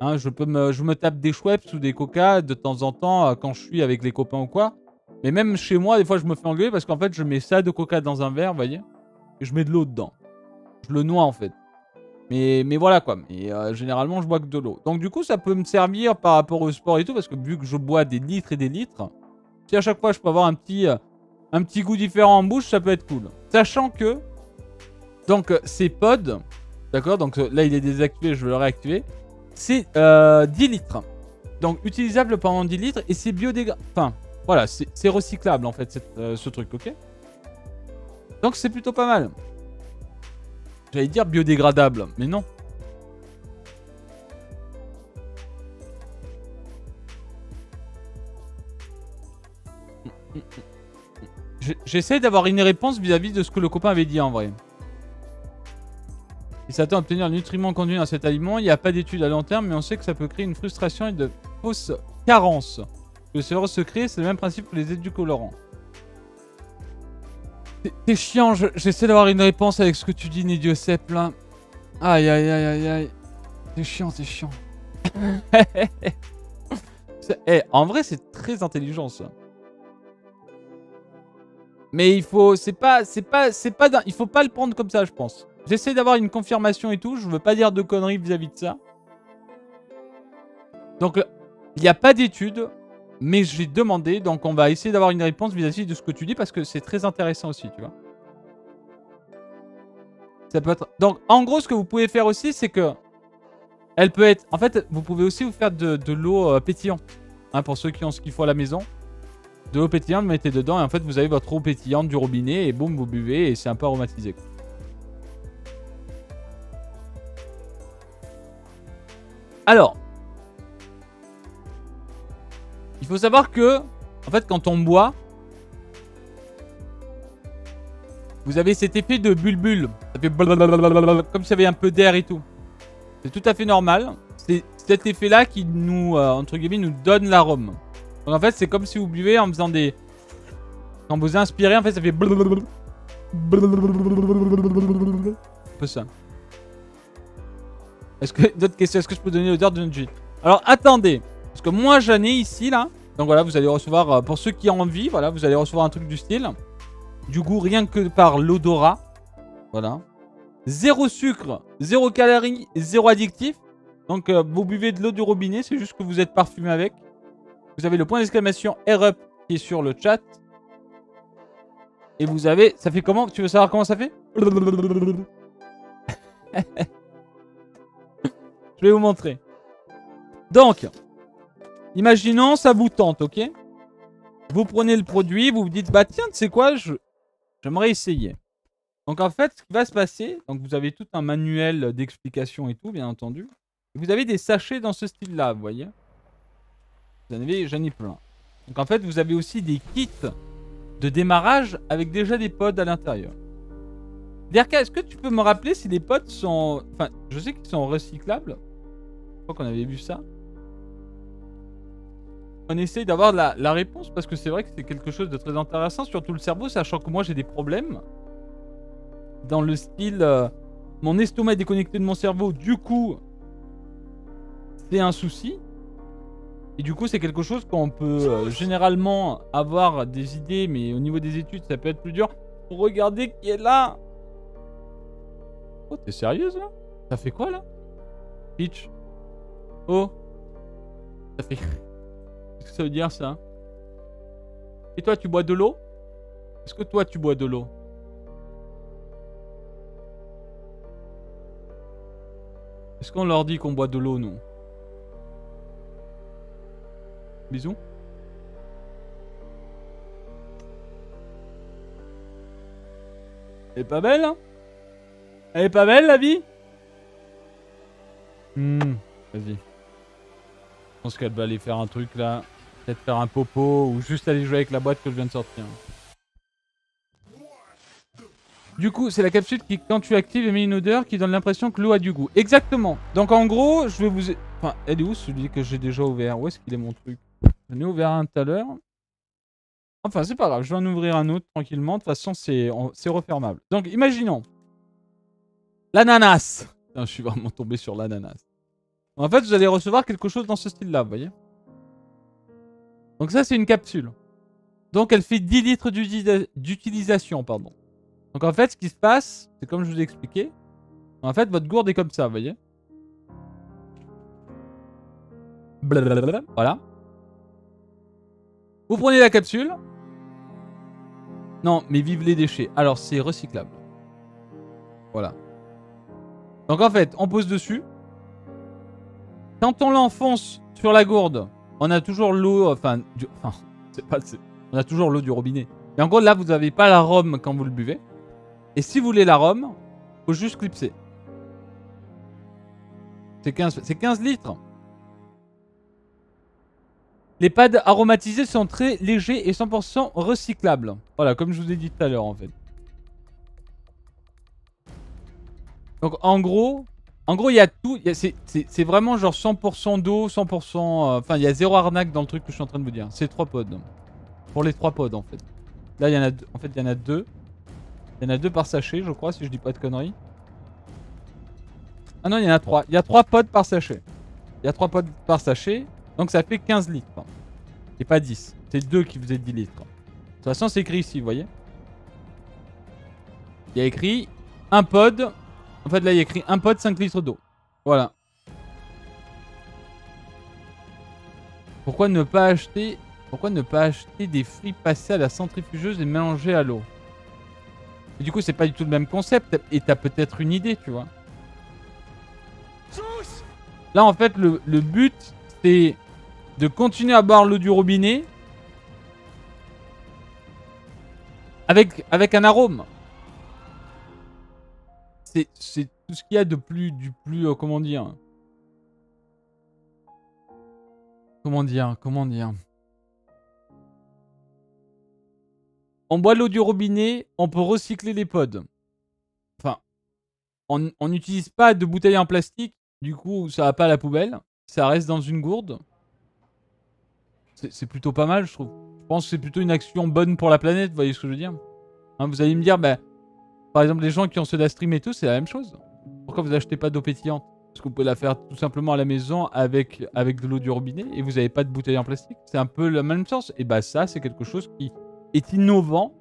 Hein, je, peux me, je me tape des Schweppes ou des Coca de temps en temps, quand je suis avec les copains ou quoi. Mais même chez moi, des fois, je me fais engueuler, parce qu'en fait, je mets ça de Coca dans un verre, vous voyez, et je mets de l'eau dedans. Je le noie, en fait. Mais, mais voilà quoi, mais, euh, généralement je bois que de l'eau. Donc du coup ça peut me servir par rapport au sport et tout, parce que vu que je bois des litres et des litres, si à chaque fois je peux avoir un petit, euh, un petit goût différent en bouche, ça peut être cool. Sachant que, donc ces pods, d'accord, donc là il est désactivé, je vais le réactiver, c'est euh, dix litres. Donc utilisable pendant dix litres et c'est biodégradable, enfin voilà, c'est recyclable en fait cette, euh, ce truc, ok. Donc c'est plutôt pas mal. J'allais dire biodégradable, mais non. J'essaie d'avoir une réponse vis-à-vis de ce que le copain avait dit en vrai. Il s'attend à obtenir le nutriment contenu dans cet aliment. Il n'y a pas d'études à long terme, mais on sait que ça peut créer une frustration et de fausses carences. Le cerveau se crée, c'est le même principe que les édulcorants. T'es chiant, j'essaie je, d'avoir une réponse avec ce que tu dis, Nidiocep, là. Aïe, aïe, aïe, aïe, aïe. T'es chiant, t'es chiant. Hey, en vrai, c'est très intelligent, ça. Mais il faut... C'est pas... C'est pas... C'est pas... Il faut pas le prendre comme ça, je pense. J'essaie d'avoir une confirmation et tout. Je veux pas dire de conneries vis-à-vis -vis de ça. Donc, il n'y a pas d'études. Mais j'ai demandé, donc on va essayer d'avoir une réponse vis-à-vis de ce que tu dis, parce que c'est très intéressant aussi, tu vois. Ça peut être... Donc, en gros, ce que vous pouvez faire aussi, c'est que... Elle peut être... En fait, vous pouvez aussi vous faire de, de l'eau pétillante. Hein, pour ceux qui ont ce qu'il faut à la maison. De l'eau pétillante, vous mettez dedans, et en fait, vous avez votre eau pétillante du robinet, et boum, vous buvez, et c'est un peu aromatisé, quoi. Alors... Il faut savoir que, en fait, quand on boit, vous avez cet effet de bulbule. Ça fait blablabla, comme s'il y avait un peu d'air et tout. C'est tout à fait normal. C'est cet effet-là qui nous, euh, entre guillemets, nous donne l'arôme. Donc en fait, c'est comme si vous buvez en faisant des... Quand vous inspirez, en fait, ça fait blablabla. Un peu ça. Est-ce que... D'autres questions? Est-ce que je peux donner l'odeur de notre jus? Alors, attendez. Parce que moi j'en ai ici là. Donc voilà, vous allez recevoir, euh, pour ceux qui ont envie, voilà, vous allez recevoir un truc du style. Du goût rien que par l'odorat. Voilà. Zéro sucre, zéro calories, zéro addictif. Donc euh, vous buvez de l'eau du robinet, c'est juste que vous êtes parfumé avec. Vous avez le point d'exclamation Air Up qui est sur le chat. Et vous avez... Ça fait comment? Tu veux savoir comment ça fait? Je vais vous montrer. Donc... Imaginons, ça vous tente, ok? Vous prenez le produit, vous vous dites, bah tiens, tu sais quoi, je... j'aimerais essayer. Donc en fait, ce qui va se passer, donc vous avez tout un manuel d'explication et tout, bien entendu. Vous avez des sachets dans ce style-là, vous voyez? Vous en avez, j'en ai plein. Donc en fait, vous avez aussi des kits de démarrage avec déjà des pods à l'intérieur. Derka, est-ce que tu peux me rappeler si les pods sont... Enfin, je sais qu'ils sont recyclables. Je crois qu'on avait vu ça. On essaye d'avoir la, la réponse, parce que c'est vrai que c'est quelque chose de très intéressant, surtout le cerveau, sachant que moi j'ai des problèmes dans le style euh, mon estomac est déconnecté de mon cerveau, du coup c'est un souci, et du coup c'est quelque chose qu'on peut euh, généralement avoir des idées, mais au niveau des études ça peut être plus dur. Regardez qui est là. Oh, t'es sérieuse là? Ça fait quoi là, Peach? Oh, ça fait... Qu'est-ce que ça veut dire ça? Et toi tu bois de l'eau? Est-ce que toi tu bois de l'eau? Est-ce qu'on leur dit qu'on boit de l'eau? Non. Bisous. Elle est pas belle hein? Elle est pas belle la vie? Hum, vas-y. Je pense qu'elle va aller faire un truc là. Peut-être faire un popo ou juste aller jouer avec la boîte que je viens de sortir. Du coup, c'est la capsule qui, quand tu actives, émet une odeur qui donne l'impression que l'eau a du goût. Exactement. Donc en gros, je vais vous... Enfin, elle est où celui que j'ai déjà ouvert? Où est-ce qu'il est mon truc? J'en ai ouvert un tout à l'heure. Enfin, c'est pas grave. Je vais en ouvrir un autre tranquillement. De toute façon, c'est refermable. Donc, imaginons. L'ananas. Putain, je suis vraiment tombé sur l'ananas. En fait, vous allez recevoir quelque chose dans ce style-là, vous voyez? Donc ça, c'est une capsule. Donc, elle fait dix litres d'utilisation, pardon. Donc en fait, ce qui se passe, c'est comme je vous ai expliqué. En fait, votre gourde est comme ça, vous voyez. Blablabla. Voilà. Vous prenez la capsule. Non, mais vive les déchets. Alors, c'est recyclable. Voilà. Donc en fait, on pose dessus. Quand on l'enfonce sur la gourde, on a toujours l'eau... Enfin, du... enfin c'est pas... on a toujours l'eau du robinet. Mais en gros, là, vous n'avez pas la rhum quand vous le buvez. Et si vous voulez la rhum, il faut juste clipser. C'est quinze litres. Les pads aromatisés sont très légers et cent pour cent recyclables. Voilà, comme je vous ai dit tout à l'heure en fait. Donc en gros, en gros, il y a tout. C'est vraiment genre cent pour cent d'eau, cent pour cent... Enfin, euh, il y a zéro arnaque dans le truc que je suis en train de vous dire. C'est trois pods. Pour les trois pods en fait. Là, il y en a, en fait, il y en a deux. Il y en a deux par sachet, je crois, si je dis pas de conneries. Ah non, il y en a trois. Il y a trois pods par sachet. Il y a trois pods par sachet. Donc ça fait quinze litres. Et pas dix. C'est deux qui faisaient dix litres. De toute façon, c'est écrit ici, vous voyez. Il y a écrit un pod. En fait, là, il y a écrit un pod, cinq litres d'eau. Voilà. Pourquoi ne pas acheter... Pourquoi ne pas acheter des fruits passés à la centrifugeuse et mélangés à l'eau? Et du coup, c'est pas du tout le même concept. Et t'as peut-être une idée, tu vois. Là, en fait, le, le but, c'est de continuer à boire l'eau du robinet avec, avec un arôme. C'est tout ce qu'il y a de plus, du plus, euh, comment dire... Comment dire, comment dire... On boit l'eau du robinet, on peut recycler les pods. Enfin, on n'utilise pas de bouteilles en plastique. Du coup, ça va pas à la poubelle. Ça reste dans une gourde. C'est plutôt pas mal, je trouve. Je pense que c'est plutôt une action bonne pour la planète. Vous voyez ce que je veux dire? Hein, vous allez me dire, bah, par exemple, les gens qui ont ceux d'Astream et tout, c'est la même chose. Pourquoi vous achetez pas d'eau pétillante? Parce que vous pouvez la faire tout simplement à la maison avec, avec de l'eau du robinet et vous n'avez pas de bouteille en plastique. C'est un peu le même sens. Et bah ça, c'est quelque chose qui... est innovant,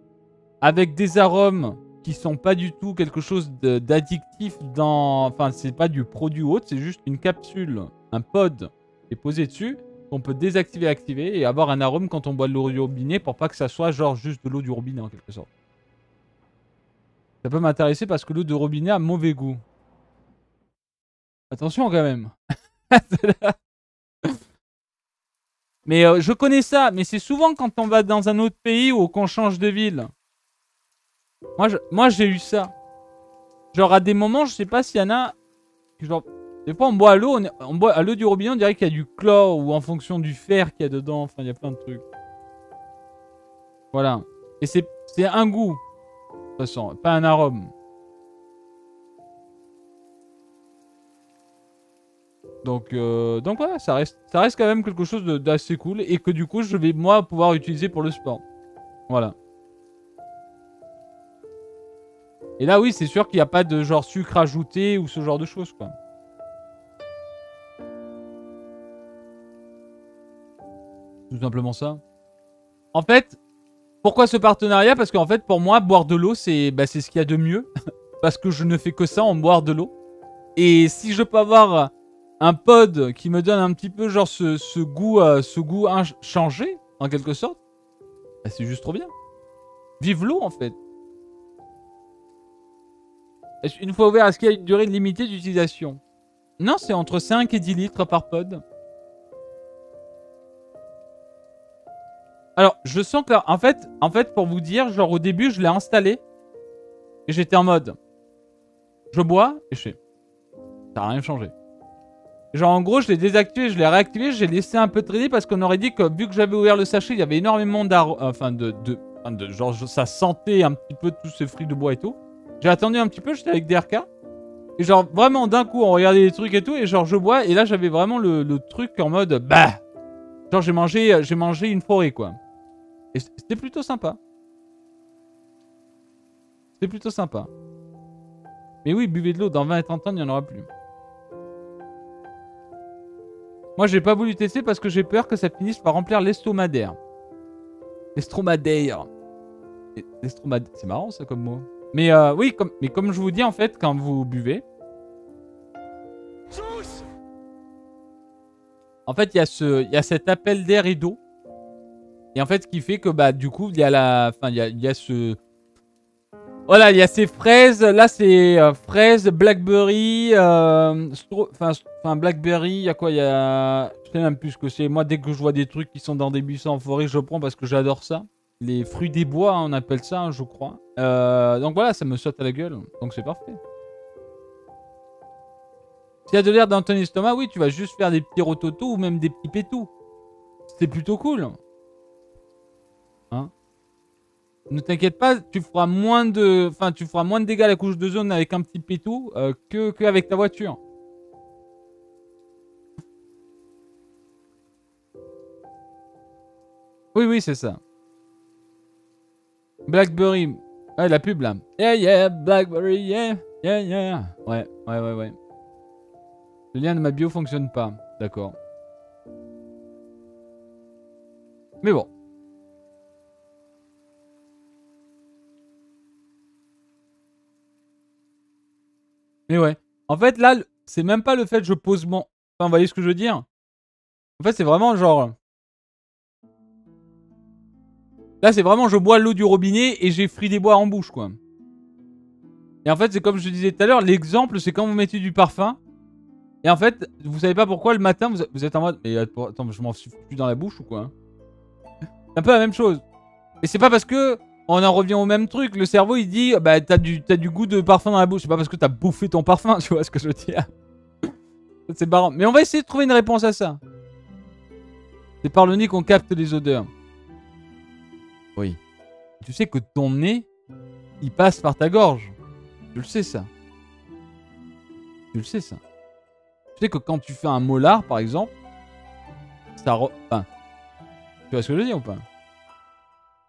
avec des arômes qui sont pas du tout quelque chose d'addictif dans... Enfin, c'est pas du produit haute, c'est juste une capsule, un pod qui est posé dessus, qu'on peut désactiver, activer et avoir un arôme quand on boit de l'eau du robinet pour pas que ça soit genre juste de l'eau du robinet en quelque sorte. Ça peut m'intéresser parce que l'eau de robinet a mauvais goût. Attention quand même. Mais euh, je connais ça, mais c'est souvent quand on va dans un autre pays ou qu'on change de ville. Moi, je, moi, j'ai eu ça. Genre, à des moments, je sais pas s'il y en a... Genre, des fois, on boit à l'eau, on, on boit à l'eau du robinet, on dirait qu'il y a du chlore ou en fonction du fer qu'il y a dedans. Enfin, il y a plein de trucs. Voilà. Et c'est un goût, de toute façon, pas un arôme. Donc, euh, donc voilà, ça reste, ça reste quand même quelque chose d'assez cool et que du coup, je vais moi pouvoir utiliser pour le sport. Voilà. Et là, oui, c'est sûr qu'il n'y a pas de genre sucre ajouté ou ce genre de choses, quoi. Tout simplement ça. En fait, pourquoi ce partenariat? Parce qu'en fait, pour moi, boire de l'eau, c'est bah, c'est ce qu'il y a de mieux. Parce que je ne fais que ça en boire de l'eau. Et si je peux avoir... un pod qui me donne un petit peu genre ce, ce goût euh, ce goût changé, en quelque sorte. Bah, c'est juste trop bien. Vive l'eau, en fait. Une fois ouvert, est-ce qu'il y a une durée limitée d'utilisation? Non, c'est entre cinq et dix litres par pod. Alors, je sens que là, en fait, en fait, pour vous dire, genre au début, je l'ai installé. Et j'étais en mode... Je bois et je fais. Ça n'a rien changé. Genre en gros je l'ai désactivé, je l'ai réactivé, j'ai laissé un peu traîner parce qu'on aurait dit que vu que j'avais ouvert le sachet, il y avait énormément d'arômes, enfin de, de, de... Genre ça sentait un petit peu tous ces fruits de bois et tout. J'ai attendu un petit peu, j'étais avec D R K. Et genre vraiment d'un coup on regardait les trucs et tout et genre je bois et là j'avais vraiment le, le truc en mode bah. Genre j'ai mangé, j'ai mangé une forêt quoi. Et c'était plutôt sympa. C'était plutôt sympa. Mais oui, buvez de l'eau, dans vingt et trente ans il n'y en aura plus. Moi, j'ai pas voulu tester parce que j'ai peur que ça finisse par remplir l'estomadaire. L'estomadaire. L'estomadaire. C'est marrant, ça, comme mot. Mais euh, oui, comme, mais comme je vous dis, en fait, quand vous buvez... En fait, il y a ce, il y a cet appel d'air et d'eau. Et en fait, ce qui fait que, bah, du coup, il y a la... Enfin, il y a, il y a ce... Voilà, il y a ces fraises. Là, c'est euh, fraises, blackberry, enfin, euh, blackberry, il y a quoi, il y a... Je sais même plus ce que c'est. Moi, dès que je vois des trucs qui sont dans des buissons en forêt, je prends parce que j'adore ça. Les fruits des bois, on appelle ça, hein, je crois. Euh, donc voilà, ça me saute à la gueule. Donc c'est parfait. S'il y a de l'air dans ton estomac, oui, tu vas juste faire des petits rototos ou même des petits pétous. C'est plutôt cool. Hein? Ne t'inquiète pas, tu feras moins de, enfin, tu feras moins de dégâts à la couche de zone avec un petit pétou euh, que, que avec ta voiture. Oui, oui, c'est ça. Blackberry. Ah, la pub là. Yeah, yeah, Blackberry, yeah, yeah, yeah. Ouais, ouais, ouais, ouais. Le lien de ma bio fonctionne pas. D'accord. Mais bon. Mais ouais. En fait, là, c'est même pas le fait que je pose mon... Enfin, vous voyez ce que je veux dire? En fait, c'est vraiment genre... Là, c'est vraiment je bois l'eau du robinet et j'ai fruits des bois en bouche, quoi. Et en fait, c'est comme je disais tout à l'heure, l'exemple, c'est quand vous mettez du parfum. Et en fait, vous savez pas pourquoi le matin, vous êtes en mode... Mais attends, je m'en suis plus dans la bouche ou quoi? C'est un peu la même chose. Et c'est pas parce que... On en revient au même truc. Le cerveau, il dit, bah, t'as du, t'as du goût de parfum dans la bouche. C'est pas parce que t'as bouffé ton parfum, tu vois ce que je veux dire. C'est marrant. Mais on va essayer de trouver une réponse à ça. C'est par le nez qu'on capte les odeurs. Oui. Tu sais que ton nez, il passe par ta gorge. Tu le sais, ça. Tu le sais, ça. Tu sais que quand tu fais un molar, par exemple, ça... Re... Enfin, tu vois ce que je veux dire ou pas?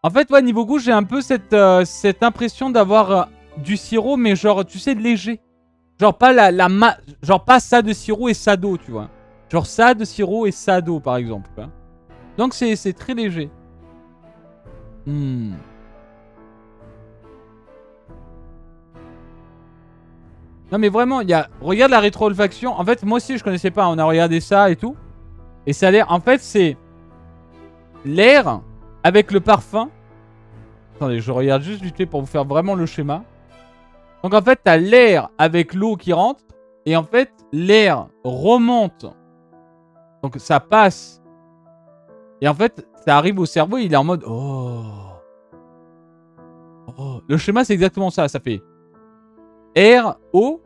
En fait, ouais, niveau goût, j'ai un peu cette, euh, cette impression d'avoir euh, du sirop, mais genre, tu sais, léger. Genre pas la, la ma... genre pas ça de sirop et ça d'eau, tu vois. Genre ça de sirop et ça d'eau, par exemple. Hein. Donc c'est très léger. Hmm. Non mais vraiment, il y a... Regarde la rétro-olfaction. En fait, moi aussi, je connaissais pas. On a regardé ça et tout. Et ça a l'air... En fait, c'est... L'air... Avec le parfum. Attendez, je regarde juste vite fait pour vous faire vraiment le schéma. Donc en fait, t'as l'air avec l'eau qui rentre. Et en fait, l'air remonte. Donc ça passe. Et en fait, ça arrive au cerveau. Il est en mode... Oh. Oh. Le schéma, c'est exactement ça. Ça fait air, eau.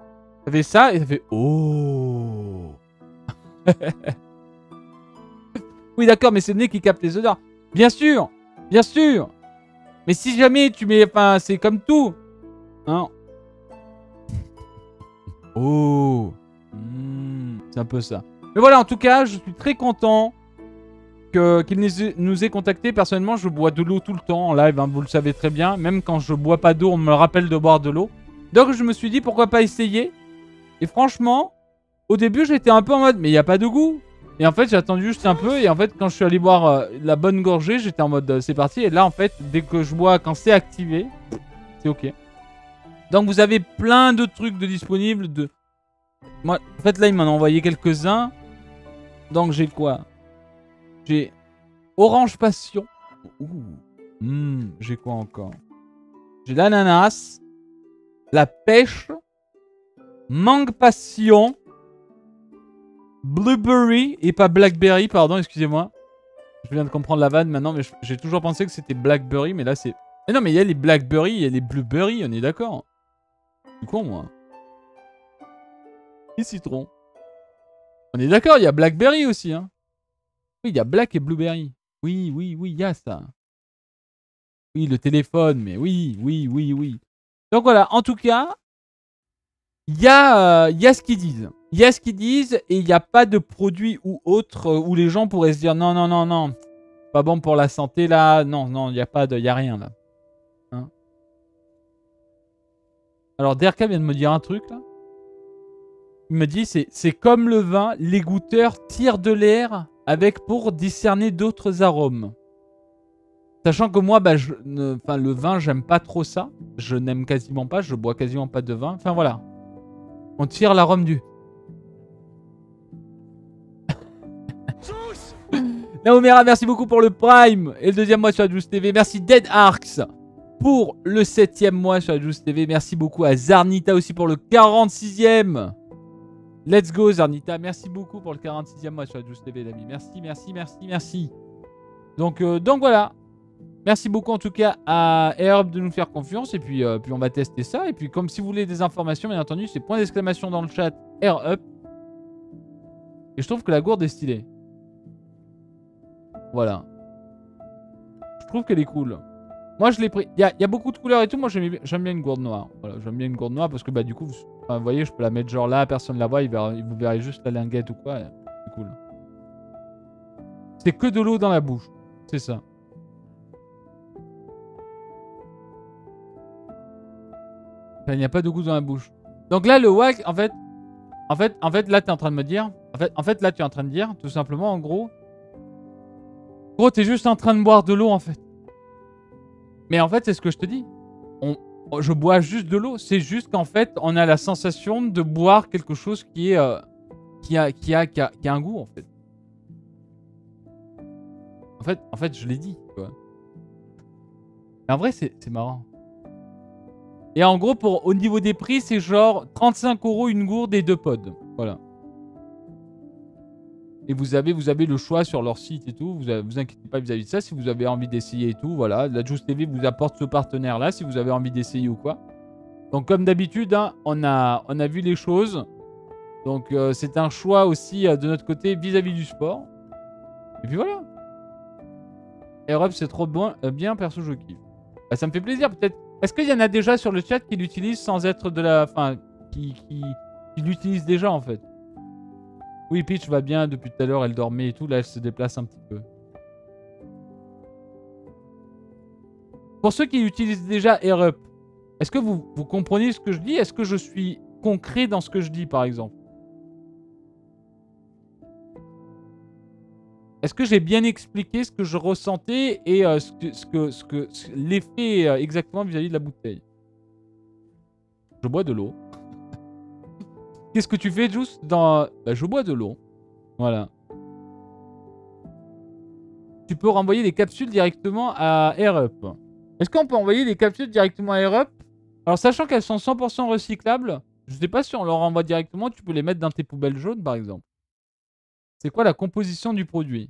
Ça fait ça et ça fait... Oh. Oui, d'accord, mais c'est le nez qui capte les odeurs. Bien sûr, bien sûr. Mais si jamais tu mets... Enfin, c'est comme tout. Hein. Oh. Mmh. C'est un peu ça. Mais voilà, en tout cas, je suis très content qu'il qu nous ait contactés. Personnellement, je bois de l'eau tout le temps en live, hein, vous le savez très bien. Même quand je bois pas d'eau, on me rappelle de boire de l'eau. Donc, je me suis dit, pourquoi pas essayer. Et franchement, au début, j'étais un peu en mode, mais il n'y a pas de goût. Et en fait, j'ai attendu juste un peu. Et en fait, quand je suis allé boire euh, la bonne gorgée, j'étais en mode euh, c'est parti. Et là, en fait, dès que je bois, quand c'est activé, c'est ok. Donc, vous avez plein de trucs de disponibles. De... Moi, en fait, là, il m'en a envoyé quelques-uns. Donc, j'ai quoi? J'ai Orange Passion. Mmh, j'ai quoi encore? J'ai l'ananas, la pêche, Mangue Passion. Blueberry et pas Blackberry, pardon, excusez-moi. Je viens de comprendre la vanne maintenant, mais j'ai toujours pensé que c'était Blackberry, mais là c'est... Mais non, mais il y a les Blackberry, il y a les Blueberry, on est d'accord. C'est con, moi. et citron. On est d'accord, il y a Blackberry aussi, hein. Oui, il y a Black et Blueberry. Oui, oui, oui, il y a ça. Oui, le téléphone, mais oui, oui, oui, oui. Donc voilà, en tout cas, il y, euh, y a ce qu'ils disent. Il y a ce qu'ils disent et il n'y a pas de produit ou autre où les gens pourraient se dire non, non, non, non, pas bon pour la santé là. Non, non, il n'y a pas de, il n'y a rien là. Hein. Alors, D R K vient de me dire un truc là. Il me dit c'est comme le vin, l'égoutteur tire de l'air avec pour discerner d'autres arômes. Sachant que moi, bah, je, ne, le vin, j'aime pas trop ça. Je n'aime quasiment pas, je bois quasiment pas de vin. Enfin voilà. On tire l'arôme du. Naomera, merci beaucoup pour le Prime et le deuxième mois sur GiusTV. Merci Dead Arcs pour le septième mois sur GiusTV. Merci beaucoup à Zarnita aussi pour le quarante-sixième. Let's go Zarnita. Merci beaucoup pour le quarante-sixième mois sur GiusTV, l'ami. Merci, merci, merci, merci. Donc, euh, donc voilà. Merci beaucoup en tout cas à Air Up de nous faire confiance. Et puis, euh, puis on va tester ça. Et puis comme si vous voulez des informations, bien entendu, c'est point d'exclamation dans le chat Air Up. Et je trouve que la gourde est stylée. Voilà. Je trouve qu'elle est cool. Moi je l'ai pris. Il y, y a beaucoup de couleurs et tout. Moi j'aime bien une gourde noire. Voilà, j'aime bien une gourde noire parce que bah du coup, vous, enfin, vous voyez, je peux la mettre genre là, personne la voit, il verra, vous verrez juste la linguette ou quoi. C'est cool. C'est que de l'eau dans la bouche. C'est ça. Il n'y a pas de goût dans la bouche. Donc là, le wag, en fait, en fait, en fait, là, tu es en train de me dire, en fait, en fait, là, tu es en train de dire, tout simplement, en gros, gros, tu es juste en train de boire de l'eau, en fait. Mais en fait, c'est ce que je te dis. On, je bois juste de l'eau. C'est juste qu'en fait, on a la sensation de boire quelque chose qui est, euh, qui a, qui a, qui a, qui a un goût, en fait. En fait, en fait, je l'ai dit, quoi. Mais en vrai, c'est marrant. Et en gros, pour, au niveau des prix, c'est genre trente-cinq euros une gourde et deux pods. Voilà. Et vous avez, vous avez le choix sur leur site et tout. Vous vous inquiétez pas vis-à-vis de ça. Si vous avez envie d'essayer et tout, voilà. La GiusTV vous apporte ce partenaire-là si vous avez envie d'essayer ou quoi. Donc, comme d'habitude, hein, on, a, on a vu les choses. Donc, euh, c'est un choix aussi euh, de notre côté vis-à-vis du sport. Et puis voilà. Air Up, c'est trop bon, euh, bien, perso, je kiffe. Bah, ça me fait plaisir, peut-être. Est-ce qu'il y en a déjà sur le chat qui l'utilisent sans être de la... Enfin, qui, qui, qui l'utilisent déjà, en fait. Oui, Peach va bien depuis tout à l'heure, elle dormait et tout. Là, elle se déplace un petit peu. Pour ceux qui utilisent déjà Air Up, est-ce que vous, vous comprenez ce que je dis? Est-ce que je suis concret dans ce que je dis, par exemple? Est-ce que j'ai bien expliqué ce que je ressentais et euh, ce que, ce que, ce que ce, l'effet euh, exactement vis-à-vis de la bouteille? Je bois de l'eau. Qu'est-ce que tu fais, Juice, dans... Bah, je bois de l'eau. Voilà. Tu peux renvoyer des capsules directement à Air Up. Est-ce qu'on peut envoyer des capsules directement à Air Up? Alors, sachant qu'elles sont cent pour cent recyclables, je ne sais pas si on leur renvoie directement. Tu peux les mettre dans tes poubelles jaunes, par exemple. C'est quoi la composition du produit?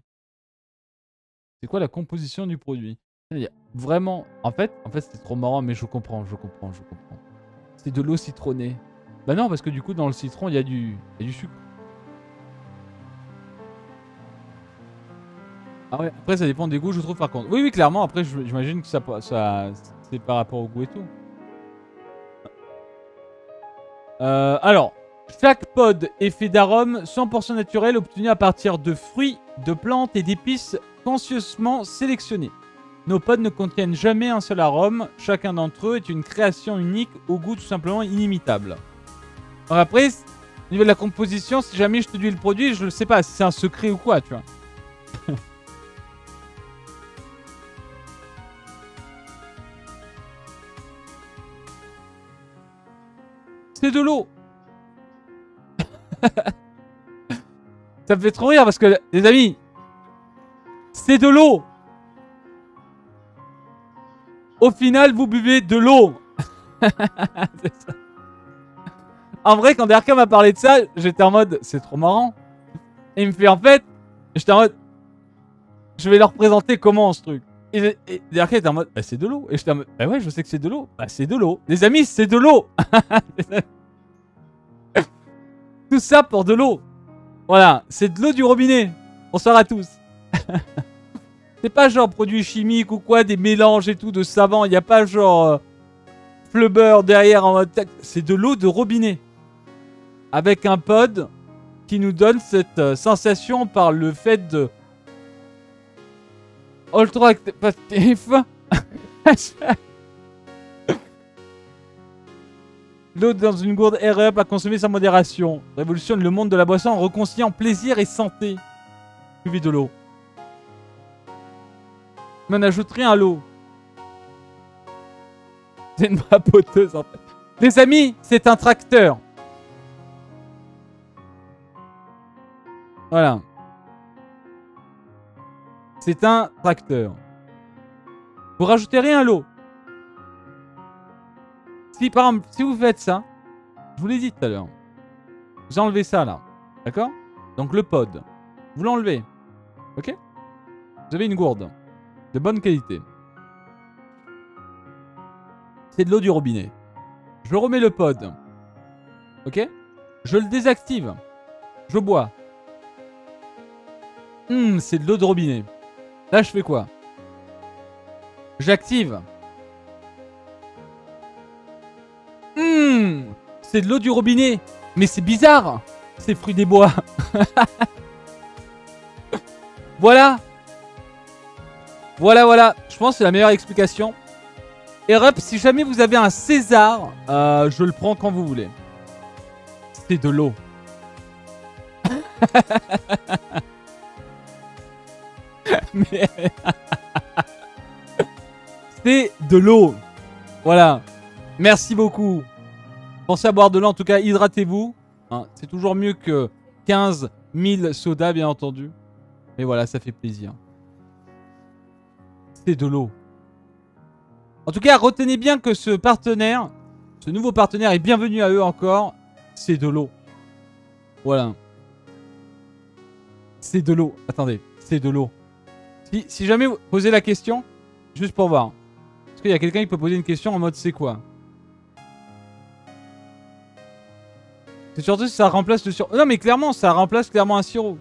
C'est quoi la composition du produit? Vraiment, en fait, en fait c'est trop marrant, mais je comprends, je comprends, je comprends. C'est de l'eau citronnée. Bah non, parce que du coup, dans le citron, il y a du, il y a du sucre. Ah ouais, après, ça dépend des goûts, je trouve, par contre. Oui, oui, clairement, après, j'imagine que ça, ça c'est par rapport au goût et tout. Euh, alors... Chaque pod est fait d'arômes cent pour cent naturels obtenus à partir de fruits, de plantes et d'épices consciencieusement sélectionnés. Nos pods ne contiennent jamais un seul arôme. Chacun d'entre eux est une création unique au goût tout simplement inimitable. Alors après, au niveau de la composition, si jamais je te dis le produit, je ne sais pas si c'est un secret ou quoi, tu vois. C'est de l'eau. Ça me fait trop rire parce que, les amis, c'est de l'eau. Au final, vous buvez de l'eau. En vrai, quand D R K m'a parlé de ça, j'étais en mode, c'est trop marrant. Et il me fait, en fait, j'étais en mode, je vais leur présenter comment ce truc. Et, et D R K était en mode, bah, c'est de l'eau. Et j'étais en mode, bah ouais, je sais que c'est de l'eau. Bah c'est de l'eau. Les amis, c'est de l'eau. Tout ça pour de l'eau. Voilà, c'est de l'eau du robinet. Bonsoir à tous. C'est pas genre produits chimiques ou quoi, des mélanges et tout de savon. Il n'y a pas genre euh, flubber derrière en mode... C'est de l'eau de robinet. Avec un pod qui nous donne cette euh, sensation par le fait de... Ultra actif. L'eau dans une gourde Air Up à consommer sans modération. Révolutionne le monde de la boisson en reconciliant plaisir et santé. Suivi de l'eau. Mais on n'ajoute rien à l'eau. C'est une vapoteuse en fait. Les amis, c'est un tracteur. Voilà. C'est un tracteur. Vous rajoutez rien à l'eau. Si par exemple, si vous faites ça, je vous l'ai dit tout à l'heure. Vous enlevez ça là, d'accord? Donc le pod, vous l'enlevez, ok? Vous avez une gourde de bonne qualité. C'est de l'eau du robinet. Je remets le pod, ok? Je le désactive, je bois. Hum, c'est de l'eau de robinet. Là, je fais quoi? J'active. Mmh, c'est de l'eau du robinet. Mais c'est bizarre. C'est fruit des bois. Voilà. Voilà, voilà. Je pense que c'est la meilleure explication. Et rep, si jamais vous avez un César, euh, je le prends quand vous voulez. C'est de l'eau. Mais... c'est de l'eau. Voilà. Merci beaucoup. Pensez à boire de l'eau, en tout cas, hydratez-vous. Hein, c'est toujours mieux que quinze mille sodas, bien entendu. Mais voilà, ça fait plaisir. C'est de l'eau. En tout cas, retenez bien que ce partenaire, ce nouveau partenaire, et bienvenue à eux encore, c'est de l'eau. Voilà. C'est de l'eau. Attendez, c'est de l'eau. Si, si jamais vous posez la question, juste pour voir. Est-ce qu'il y a quelqu'un qui peut poser une question en mode c'est quoi? C'est surtout si ça remplace le sirop. Non mais clairement, ça remplace clairement un sirop.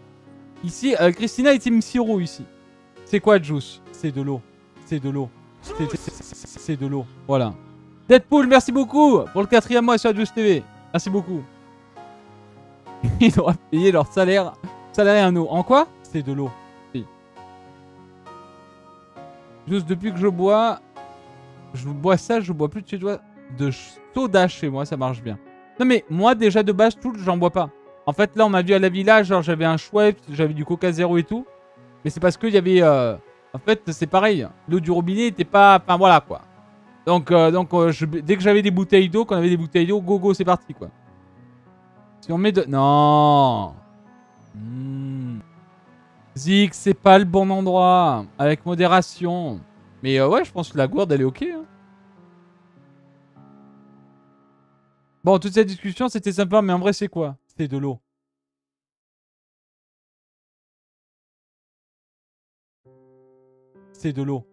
Ici, euh, Christina est team sirop ici. C'est quoi juice? C'est de l'eau. C'est de l'eau. C'est de l'eau. Voilà. Deadpool, merci beaucoup pour le quatrième mois sur GiusTV. Merci beaucoup. Ils doivent payer leur salaire. Salaire en eau. En quoi? C'est de l'eau. Oui. Juste depuis que je bois... Je bois ça, je bois plus de soda, de soda chez moi, ça marche bien. Non mais moi déjà de base tout j'en bois pas. En fait là on m'a vu à la villa, genre j'avais un Schweppes, j'avais du Coca Zéro et tout. Mais c'est parce que il y avait... Euh... En fait c'est pareil, l'eau du robinet était pas... Enfin voilà quoi. Donc, euh, donc euh, je... dès que j'avais des bouteilles d'eau, quand on avait des bouteilles d'eau, go go c'est parti quoi. Si on met de... Non mmh. Zik c'est pas le bon endroit, avec modération. Mais euh, ouais je pense que la gourde elle est ok hein. Bon, toute cette discussion, c'était sympa, mais en vrai, c'est quoi? C'est de l'eau. C'est de l'eau.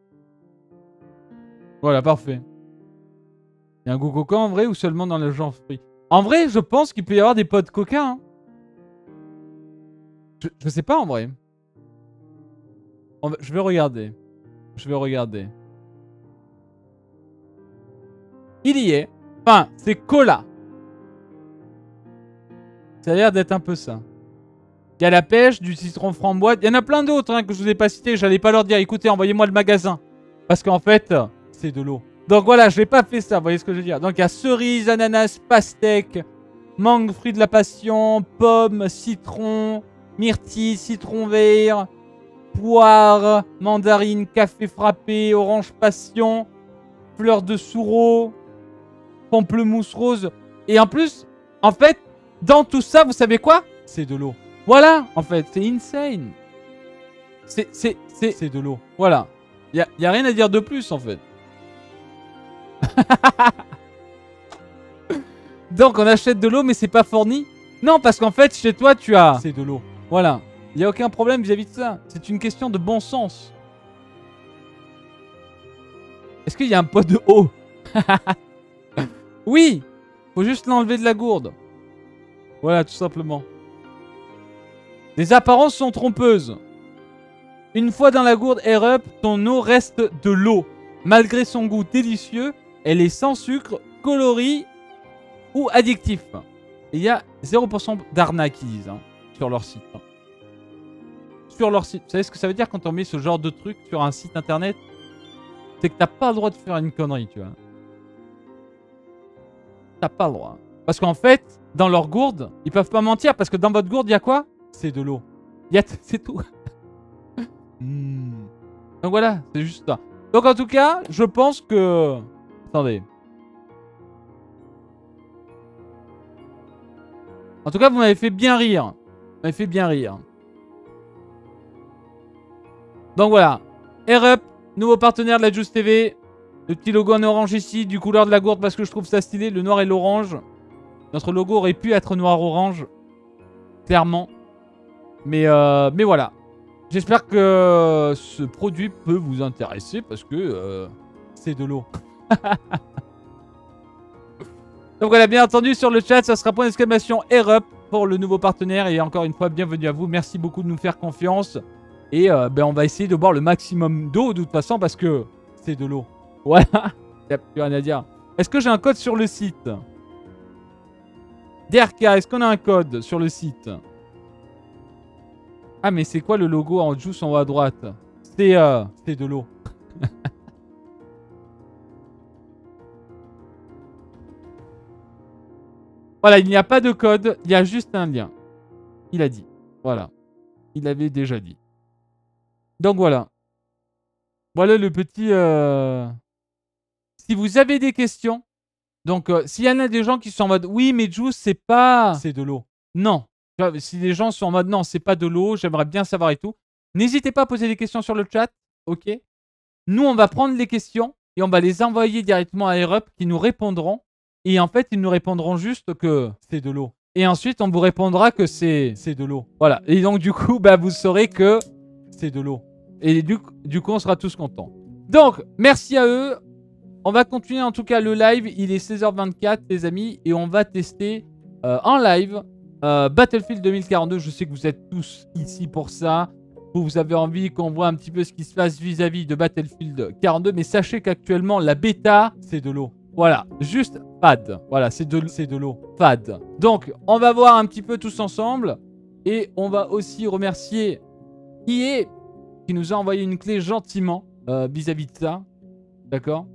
Voilà, parfait. Il y a un goût coca en vrai ou seulement dans le genre fruit? En vrai, je pense qu'il peut y avoir des pots de coca. Hein. Je, je sais pas en vrai. On va, je vais regarder. Je vais regarder. Il y est. Enfin, c'est cola. Ça a l'air d'être un peu ça. Il y a la pêche, du citron framboise. Il y en a plein d'autres hein, que je vous ai pas cité. J'allais pas leur dire, écoutez, envoyez-moi le magasin. Parce qu'en fait, c'est de l'eau. Donc voilà, je n'ai pas fait ça, vous voyez ce que je veux dire. Donc il y a cerise, ananas, pastèque, mangue, fruit de la passion, pomme, citron, myrtille, citron vert, poire, mandarine, café frappé, orange passion, fleur de sureau, pamplemousse rose. Et en plus, en fait... Dans tout ça, vous savez quoi? C'est de l'eau. Voilà, en fait, c'est insane. C'est, c'est, c'est... C'est de l'eau. Voilà. Y'a y a rien à dire de plus, en fait. Donc, on achète de l'eau, mais c'est pas fourni? Non, parce qu'en fait, chez toi, tu as... C'est de l'eau. Voilà. Y'a aucun problème vis-à-vis de ça. C'est une question de bon sens. Est-ce qu'il y a un pot de eau? Oui! Faut juste l'enlever de la gourde. Voilà, tout simplement. Les apparences sont trompeuses. Une fois dans la gourde Air Up, ton eau reste de l'eau. Malgré son goût délicieux, elle est sans sucre, coloris ou addictif. Et il y a zéro pour cent d'arnaque, ils disent, hein, sur leur site. Sur leur site. Vous savez ce que ça veut dire quand on met ce genre de truc sur un site internet? C'est que t'as pas le droit de faire une connerie, tu vois. T'as pas le droit. Parce qu'en fait, dans leur gourde, ils peuvent pas mentir. Parce que dans votre gourde, il y a quoi? C'est de l'eau. C'est tout. mmh. Donc voilà, c'est juste ça. Donc en tout cas, je pense que... Attendez. En tout cas, vous m'avez fait bien rire. Vous m'avez fait bien rire. Donc voilà. Air Up, nouveau partenaire de la GiusTV. Le petit logo en orange ici, du couleur de la gourde parce que je trouve ça stylé. Le noir et l'orange. Notre logo aurait pu être noir-orange. Clairement. Mais, euh, mais voilà. J'espère que ce produit peut vous intéresser parce que euh, c'est de l'eau. Donc voilà, bien entendu sur le chat, ça sera point d'exclamation Air Up pour le nouveau partenaire. Et encore une fois, bienvenue à vous. Merci beaucoup de nous faire confiance. Et euh, ben, on va essayer de boire le maximum d'eau de toute façon parce que c'est de l'eau. Voilà, il n'y a plus rien à dire. Est-ce que j'ai un code sur le site? D R K, est-ce qu'on a un code sur le site? Ah mais c'est quoi le logo en juice en haut à droite? C'est euh, c'est de l'eau. Voilà, il n'y a pas de code, il y a juste un lien. Il a dit, voilà. Il avait déjà dit. Donc voilà. Voilà le petit... Euh... Si vous avez des questions... Donc, euh, s'il y en a des gens qui sont en mode... Oui, mais Juice, c'est pas... C'est de l'eau. Non. Si les gens sont en mode... Non, c'est pas de l'eau, j'aimerais bien savoir et tout. N'hésitez pas à poser des questions sur le chat. OK. Nous, on va prendre les questions et on va les envoyer directement à Air Up qui nous répondront. Et en fait, ils nous répondront juste que... C'est de l'eau. Et ensuite, on vous répondra que c'est... C'est de l'eau. Voilà. Et donc, du coup, bah, vous saurez que... C'est de l'eau. Et du, du coup, on sera tous contents. Donc, merci à eux. On va continuer en tout cas le live. Il est seize heures vingt-quatre, les amis. Et on va tester euh, en live euh, Battlefield deux mille quarante-deux. Je sais que vous êtes tous ici pour ça. Vous, vous avez envie qu'on voit un petit peu ce qui se passe vis-à-vis de Battlefield quarante-deux. Mais sachez qu'actuellement, la bêta, c'est de l'eau. Voilà, juste fade. Voilà, c'est de, de l'eau. Fade. Donc, on va voir un petit peu tous ensemble. Et on va aussi remercier E A. Qui nous a envoyé une clé gentiment vis-à-vis euh, -vis de ça, d'accord,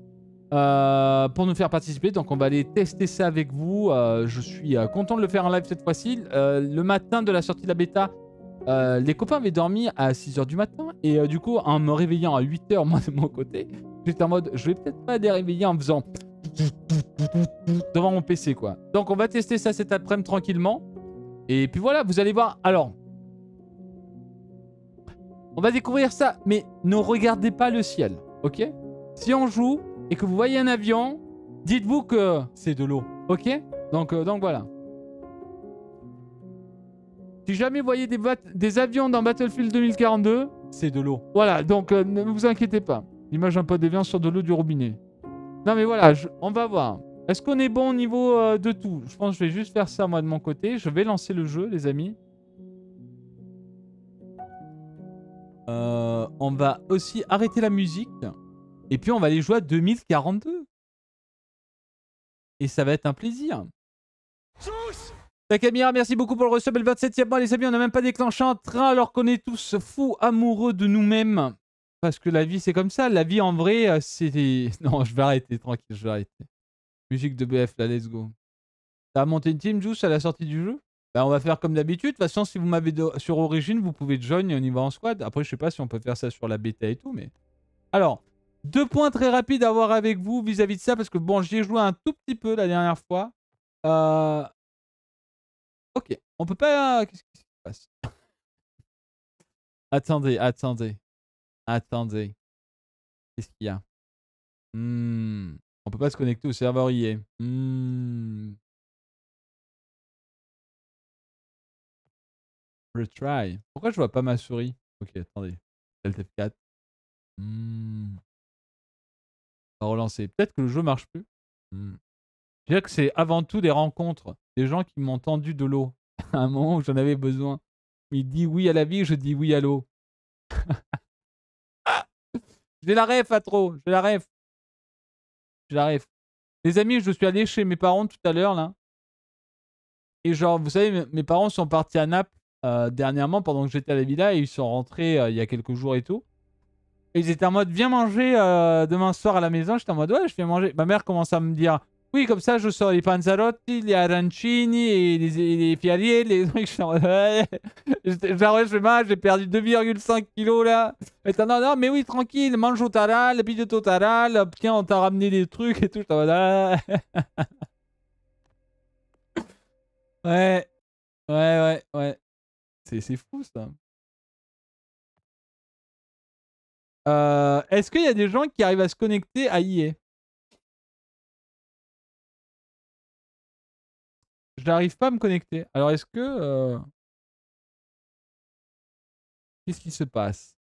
euh, pour nous faire participer. Donc on va aller tester ça avec vous. Euh, je suis euh, content de le faire en live cette fois-ci. Euh, le matin de la sortie de la bêta, euh, les copains avaient dormi à six heures du matin. Et euh, du coup, en me réveillant à huit heures, moi de mon côté, j'étais en mode, je vais peut-être pas les réveiller en faisant devant mon P C, quoi. Donc on va tester ça cet après-midi tranquillement. Et puis voilà, vous allez voir. Alors... On va découvrir ça, mais ne regardez pas le ciel, ok? Si on joue et que vous voyez un avion, dites-vous que c'est de l'eau, ok? Donc, euh, donc voilà. Si jamais vous voyez des, des avions dans Battlefield deux mille quarante-deux, c'est de l'eau. Voilà, donc euh, ne vous inquiétez pas. L'image un peu des avions sur de l'eau du robinet. Non mais voilà, je, on va voir. Est-ce qu'on est bon au niveau euh, de tout? Je pense que je vais juste faire ça moi de mon côté. Je vais lancer le jeu, les amis. Euh, on va aussi arrêter la musique. Et puis on va aller jouer à deux mille quarante-deux. Et ça va être un plaisir. Takamira, merci beaucoup pour le resub. Le vingt-septième mois, les amis, on n'a même pas déclenché un train alors qu'on est tous fous, amoureux de nous-mêmes. Parce que la vie, c'est comme ça. La vie, en vrai, c'est... Non, je vais arrêter, tranquille, je vais arrêter. Musique de B F, là, let's go. T'as monté une team, Juice, à la sortie du jeu? Ben on va faire comme d'habitude. De toute façon, si vous m'avez de... sur Origin, vous pouvez join et on y va en squad. Après, je sais pas si on peut faire ça sur la bêta et tout, mais... Alors, deux points très rapides à voir avec vous vis-à-vis -vis de ça, parce que bon, j'y ai joué un tout petit peu la dernière fois. Euh... Ok, on peut pas... Qu'est-ce qui se passe? Attendez, attendez. Attendez. Qu'est-ce qu'il y a? hmm. On peut pas se connecter au serveur I A. Hmm... Retry. Pourquoi je vois pas ma souris? Ok, attendez. Alt F quatre. Hmm. On va relancer. Peut-être que le jeu marche plus. Hmm. Je dirais que c'est avant tout des rencontres. des gens qui m'ont tendu de l'eau à un moment où j'en avais besoin. Il dit oui à la vie, je dis oui à l'eau. J'ai la ref, Atro, j'ai la ref. J'ai la ref. Les amis, je suis allé chez mes parents tout à l'heure, là. Et genre, vous savez, mes parents sont partis à Naples euh, dernièrement pendant que j'étais à la villa et ils sont rentrés euh, il y a quelques jours et tout. Et ils étaient en mode, viens manger euh, demain soir à la maison. J'étais en mode, ouais, je viens manger. Ma mère commence à me dire, oui, comme ça, je sors les panzarotti, les arancini, et les, et les fialiers, les trucs. J'étais en mode, ouais. Genre, ouais, je mange, j'ai perdu deux virgule cinq kilos là. J'étais non, non, mais oui, tranquille, mange au taral, puis de taral, tiens, on t'a ramené des trucs et tout. J'étais en mode, ouais. Ouais, ouais, ouais, ouais. C'est fou, ça. Euh, Est-ce qu'il y a des gens qui arrivent à se connecter à I A? Je n'arrive pas à me connecter. Alors, est-ce que... Euh... Qu'est-ce qui se passe?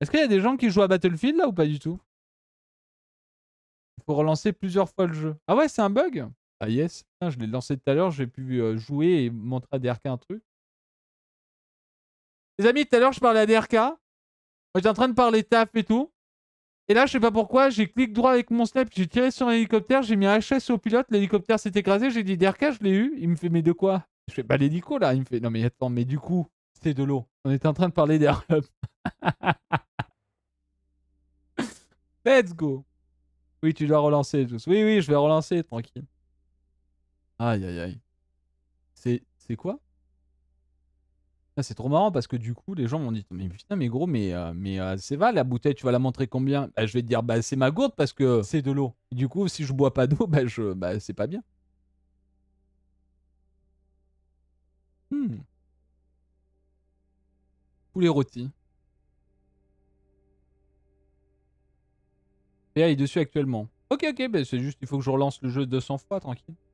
Est-ce qu'il y a des gens qui jouent à Battlefield, là, ou pas du tout? Il faut relancer plusieurs fois le jeu. Ah ouais, c'est un bug? Ah yes, je l'ai lancé tout à l'heure, j'ai pu jouer et montrer à D R K un truc. Les amis, tout à l'heure, je parlais à D R K. J'étais en train de parler taf et tout. Et là, je sais pas pourquoi, j'ai cliqué droit avec mon snap, j'ai tiré sur l'hélicoptère, j'ai mis un H S au pilote, l'hélicoptère s'est écrasé, j'ai dit D R K, je l'ai eu. Il me fait, mais de quoi? Je fais, bah l'hélico là. Il me fait, non mais attends, mais du coup, c'est de l'eau. On était en train de parler d'Air Up. Let's go. Oui, tu dois relancer, tous. Oui, oui, je vais relancer, tranquille. Aïe, aïe, aïe. C'est... C'est quoi? Ah, c'est trop marrant parce que du coup, les gens m'ont dit « Mais putain, mais gros, mais, euh, mais euh, c'est va, la bouteille, tu vas la montrer combien ?» Bah, je vais te dire « Bah, c'est ma gourde parce que c'est de l'eau. » Du coup, si je bois pas d'eau, bah, je... bah c'est pas bien. Hmm. Poulet rôti. P A est dessus actuellement. Ok, ok, bah, c'est juste il faut que je relance le jeu deux cents fois, tranquille.